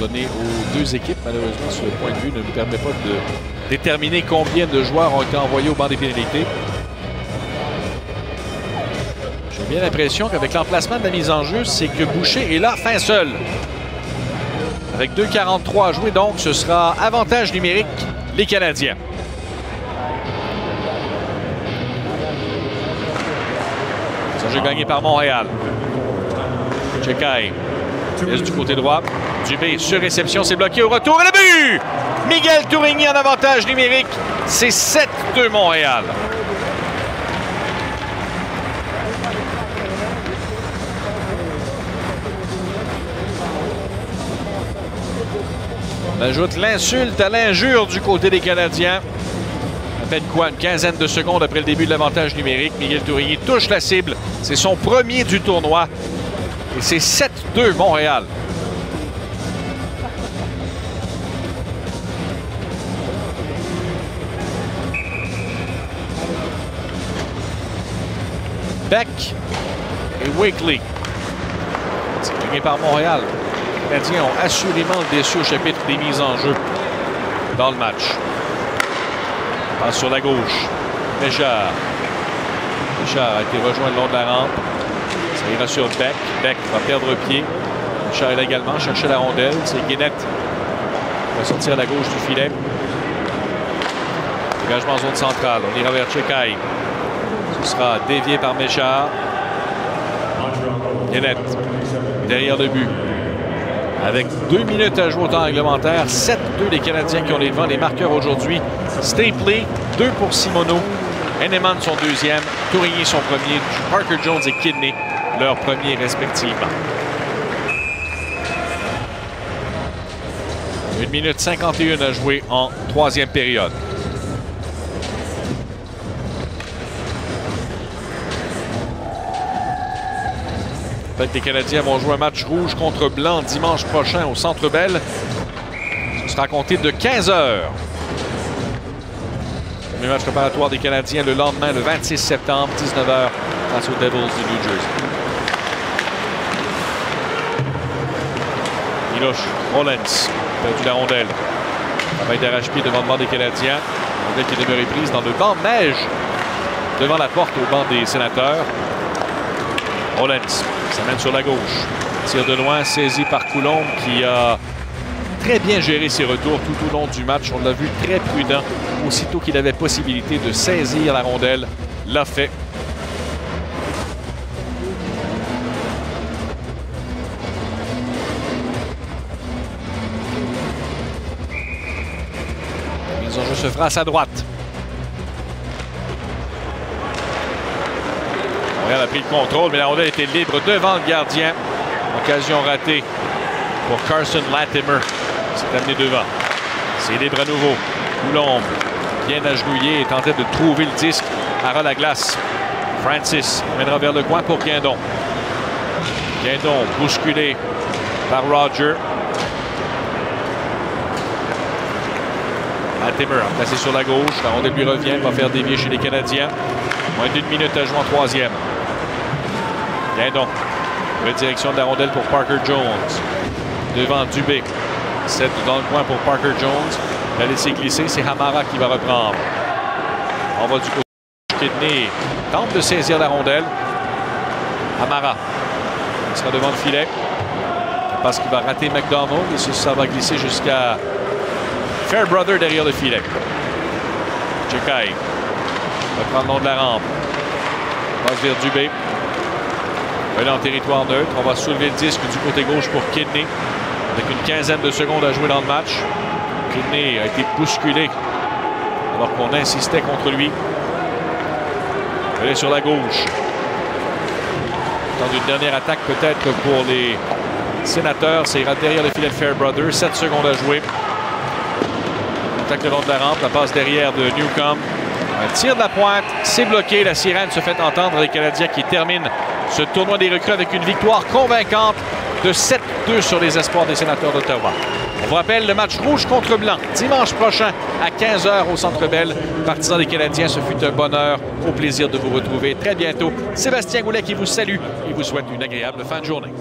Donné aux deux équipes. Malheureusement, ce point de vue ne nous permet pas de déterminer combien de joueurs ont été envoyés au banc des pénalités. J'ai bien l'impression qu'avec l'emplacement de la mise en jeu, c'est que Boucher est là, fin seul. Avec 2,43 à jouer, donc, ce sera avantage numérique, les Canadiens. C'est un jeu gagné par Montréal. Xhekaj laisse du côté droit. Dubé sur réception, c'est bloqué au retour et le but! Miguel Tourigny en avantage numérique, c'est 7-2 Montréal. On ajoute l'insulte à l'injure du côté des Canadiens. À peine quoi, une quinzaine de secondes après le début de l'avantage numérique, Miguel Tourigny touche la cible. C'est son premier du tournoi et c'est 7-2 Montréal. Beck et Wakely. C'est gagné par Montréal. Les Canadiens ont assurément le déçu au chapitre des mises en jeu dans le match. Passe sur la gauche. Richard. Richard a été rejoint le long de la rampe. Ça ira sur Beck. Beck va perdre pied. Richard est là également. Chercher la rondelle. C'est Guénette qui va sortir à la gauche du filet. Dégagement en zone centrale. On ira vers Xhekaj. Ce sera dévié par Méchard. Guénette, derrière le but. Avec 2 minutes à jouer au temps réglementaire, 7-2 les Canadiens qui ont les devants. Les marqueurs aujourd'hui, Stapley, 2 pour Simoneau. Heineman son deuxième, Tourigny son premier, Parker-Jones et Kidney leur premier respectivement. 1 minute 51 à jouer en troisième période. Peut-être que les Canadiens vont jouer un match rouge contre blanc dimanche prochain au Centre Bell. Ce sera compté de 15 h. Le match préparatoire des Canadiens le lendemain, le 26 septembre, 19 h, face aux Devils du New Jersey. Milos Rollins. Perdu la rondelle. Travail d'arrache-pied devant le banc des Canadiens. La rondelle qui est demeurée prise dans le banc neige devant la porte au banc des Sénateurs. Rollins s'amène sur la gauche. Tire de loin, saisi par Coulombe qui a très bien géré ses retours tout au long du match. On l'a vu très prudent. Aussitôt qu'il avait possibilité de saisir la rondelle, l'a fait. Se fera à sa droite. Montréal a pris le contrôle, mais la rondelle était libre devant le gardien. Occasion ratée pour Carson Latimer. C'est amené devant. C'est libre à nouveau. Coulombe, bien agenouillé, et tentait de trouver le disque à ras la glace. Francis mènera vers le coin pour Guindon. Guindon bousculé par Roger. Latimer, placé sur la gauche. La rondelle lui revient, va faire dévier chez les Canadiens. Moins d'1 minute à jouer en troisième. Guindon. Redirection de la rondelle pour Parker-Jones. Devant Dubé. 7 dans le coin pour Parker-Jones. La laisser glisser, c'est Hamara qui va reprendre. On va du côté de Kidney. Tente de saisir la rondelle. Hamara. Il sera devant le filet. Parce qu'il va rater McDonald. Et ça va glisser jusqu'à Fairbrother derrière le filet. Xhekaj va prendre le long de la rampe. Passe vers Dubé. Venant en territoire neutre. On va soulever le disque du côté gauche pour Kidney. Avec une quinzaine de secondes à jouer dans le match. Kidney a été bousculé alors qu'on insistait contre lui. Il est sur la gauche. Dans une dernière attaque peut-être pour les Sénateurs. C'est derrière le filet de Fairbrother. 7 secondes à jouer. Attaque le long de la rampe, la passe derrière de Newcombe. Un tir de la pointe, c'est bloqué. La sirène se fait entendre. Les Canadiens qui terminent ce tournoi des recrues avec une victoire convaincante de 7-2 sur les espoirs des Sénateurs d'Ottawa. On vous rappelle le match rouge contre blanc, dimanche prochain à 15 h au Centre Bell. Partisans des Canadiens, ce fut un bonheur. Au plaisir de vous retrouver très bientôt. Sébastien Goulet qui vous salue et vous souhaite une agréable fin de journée.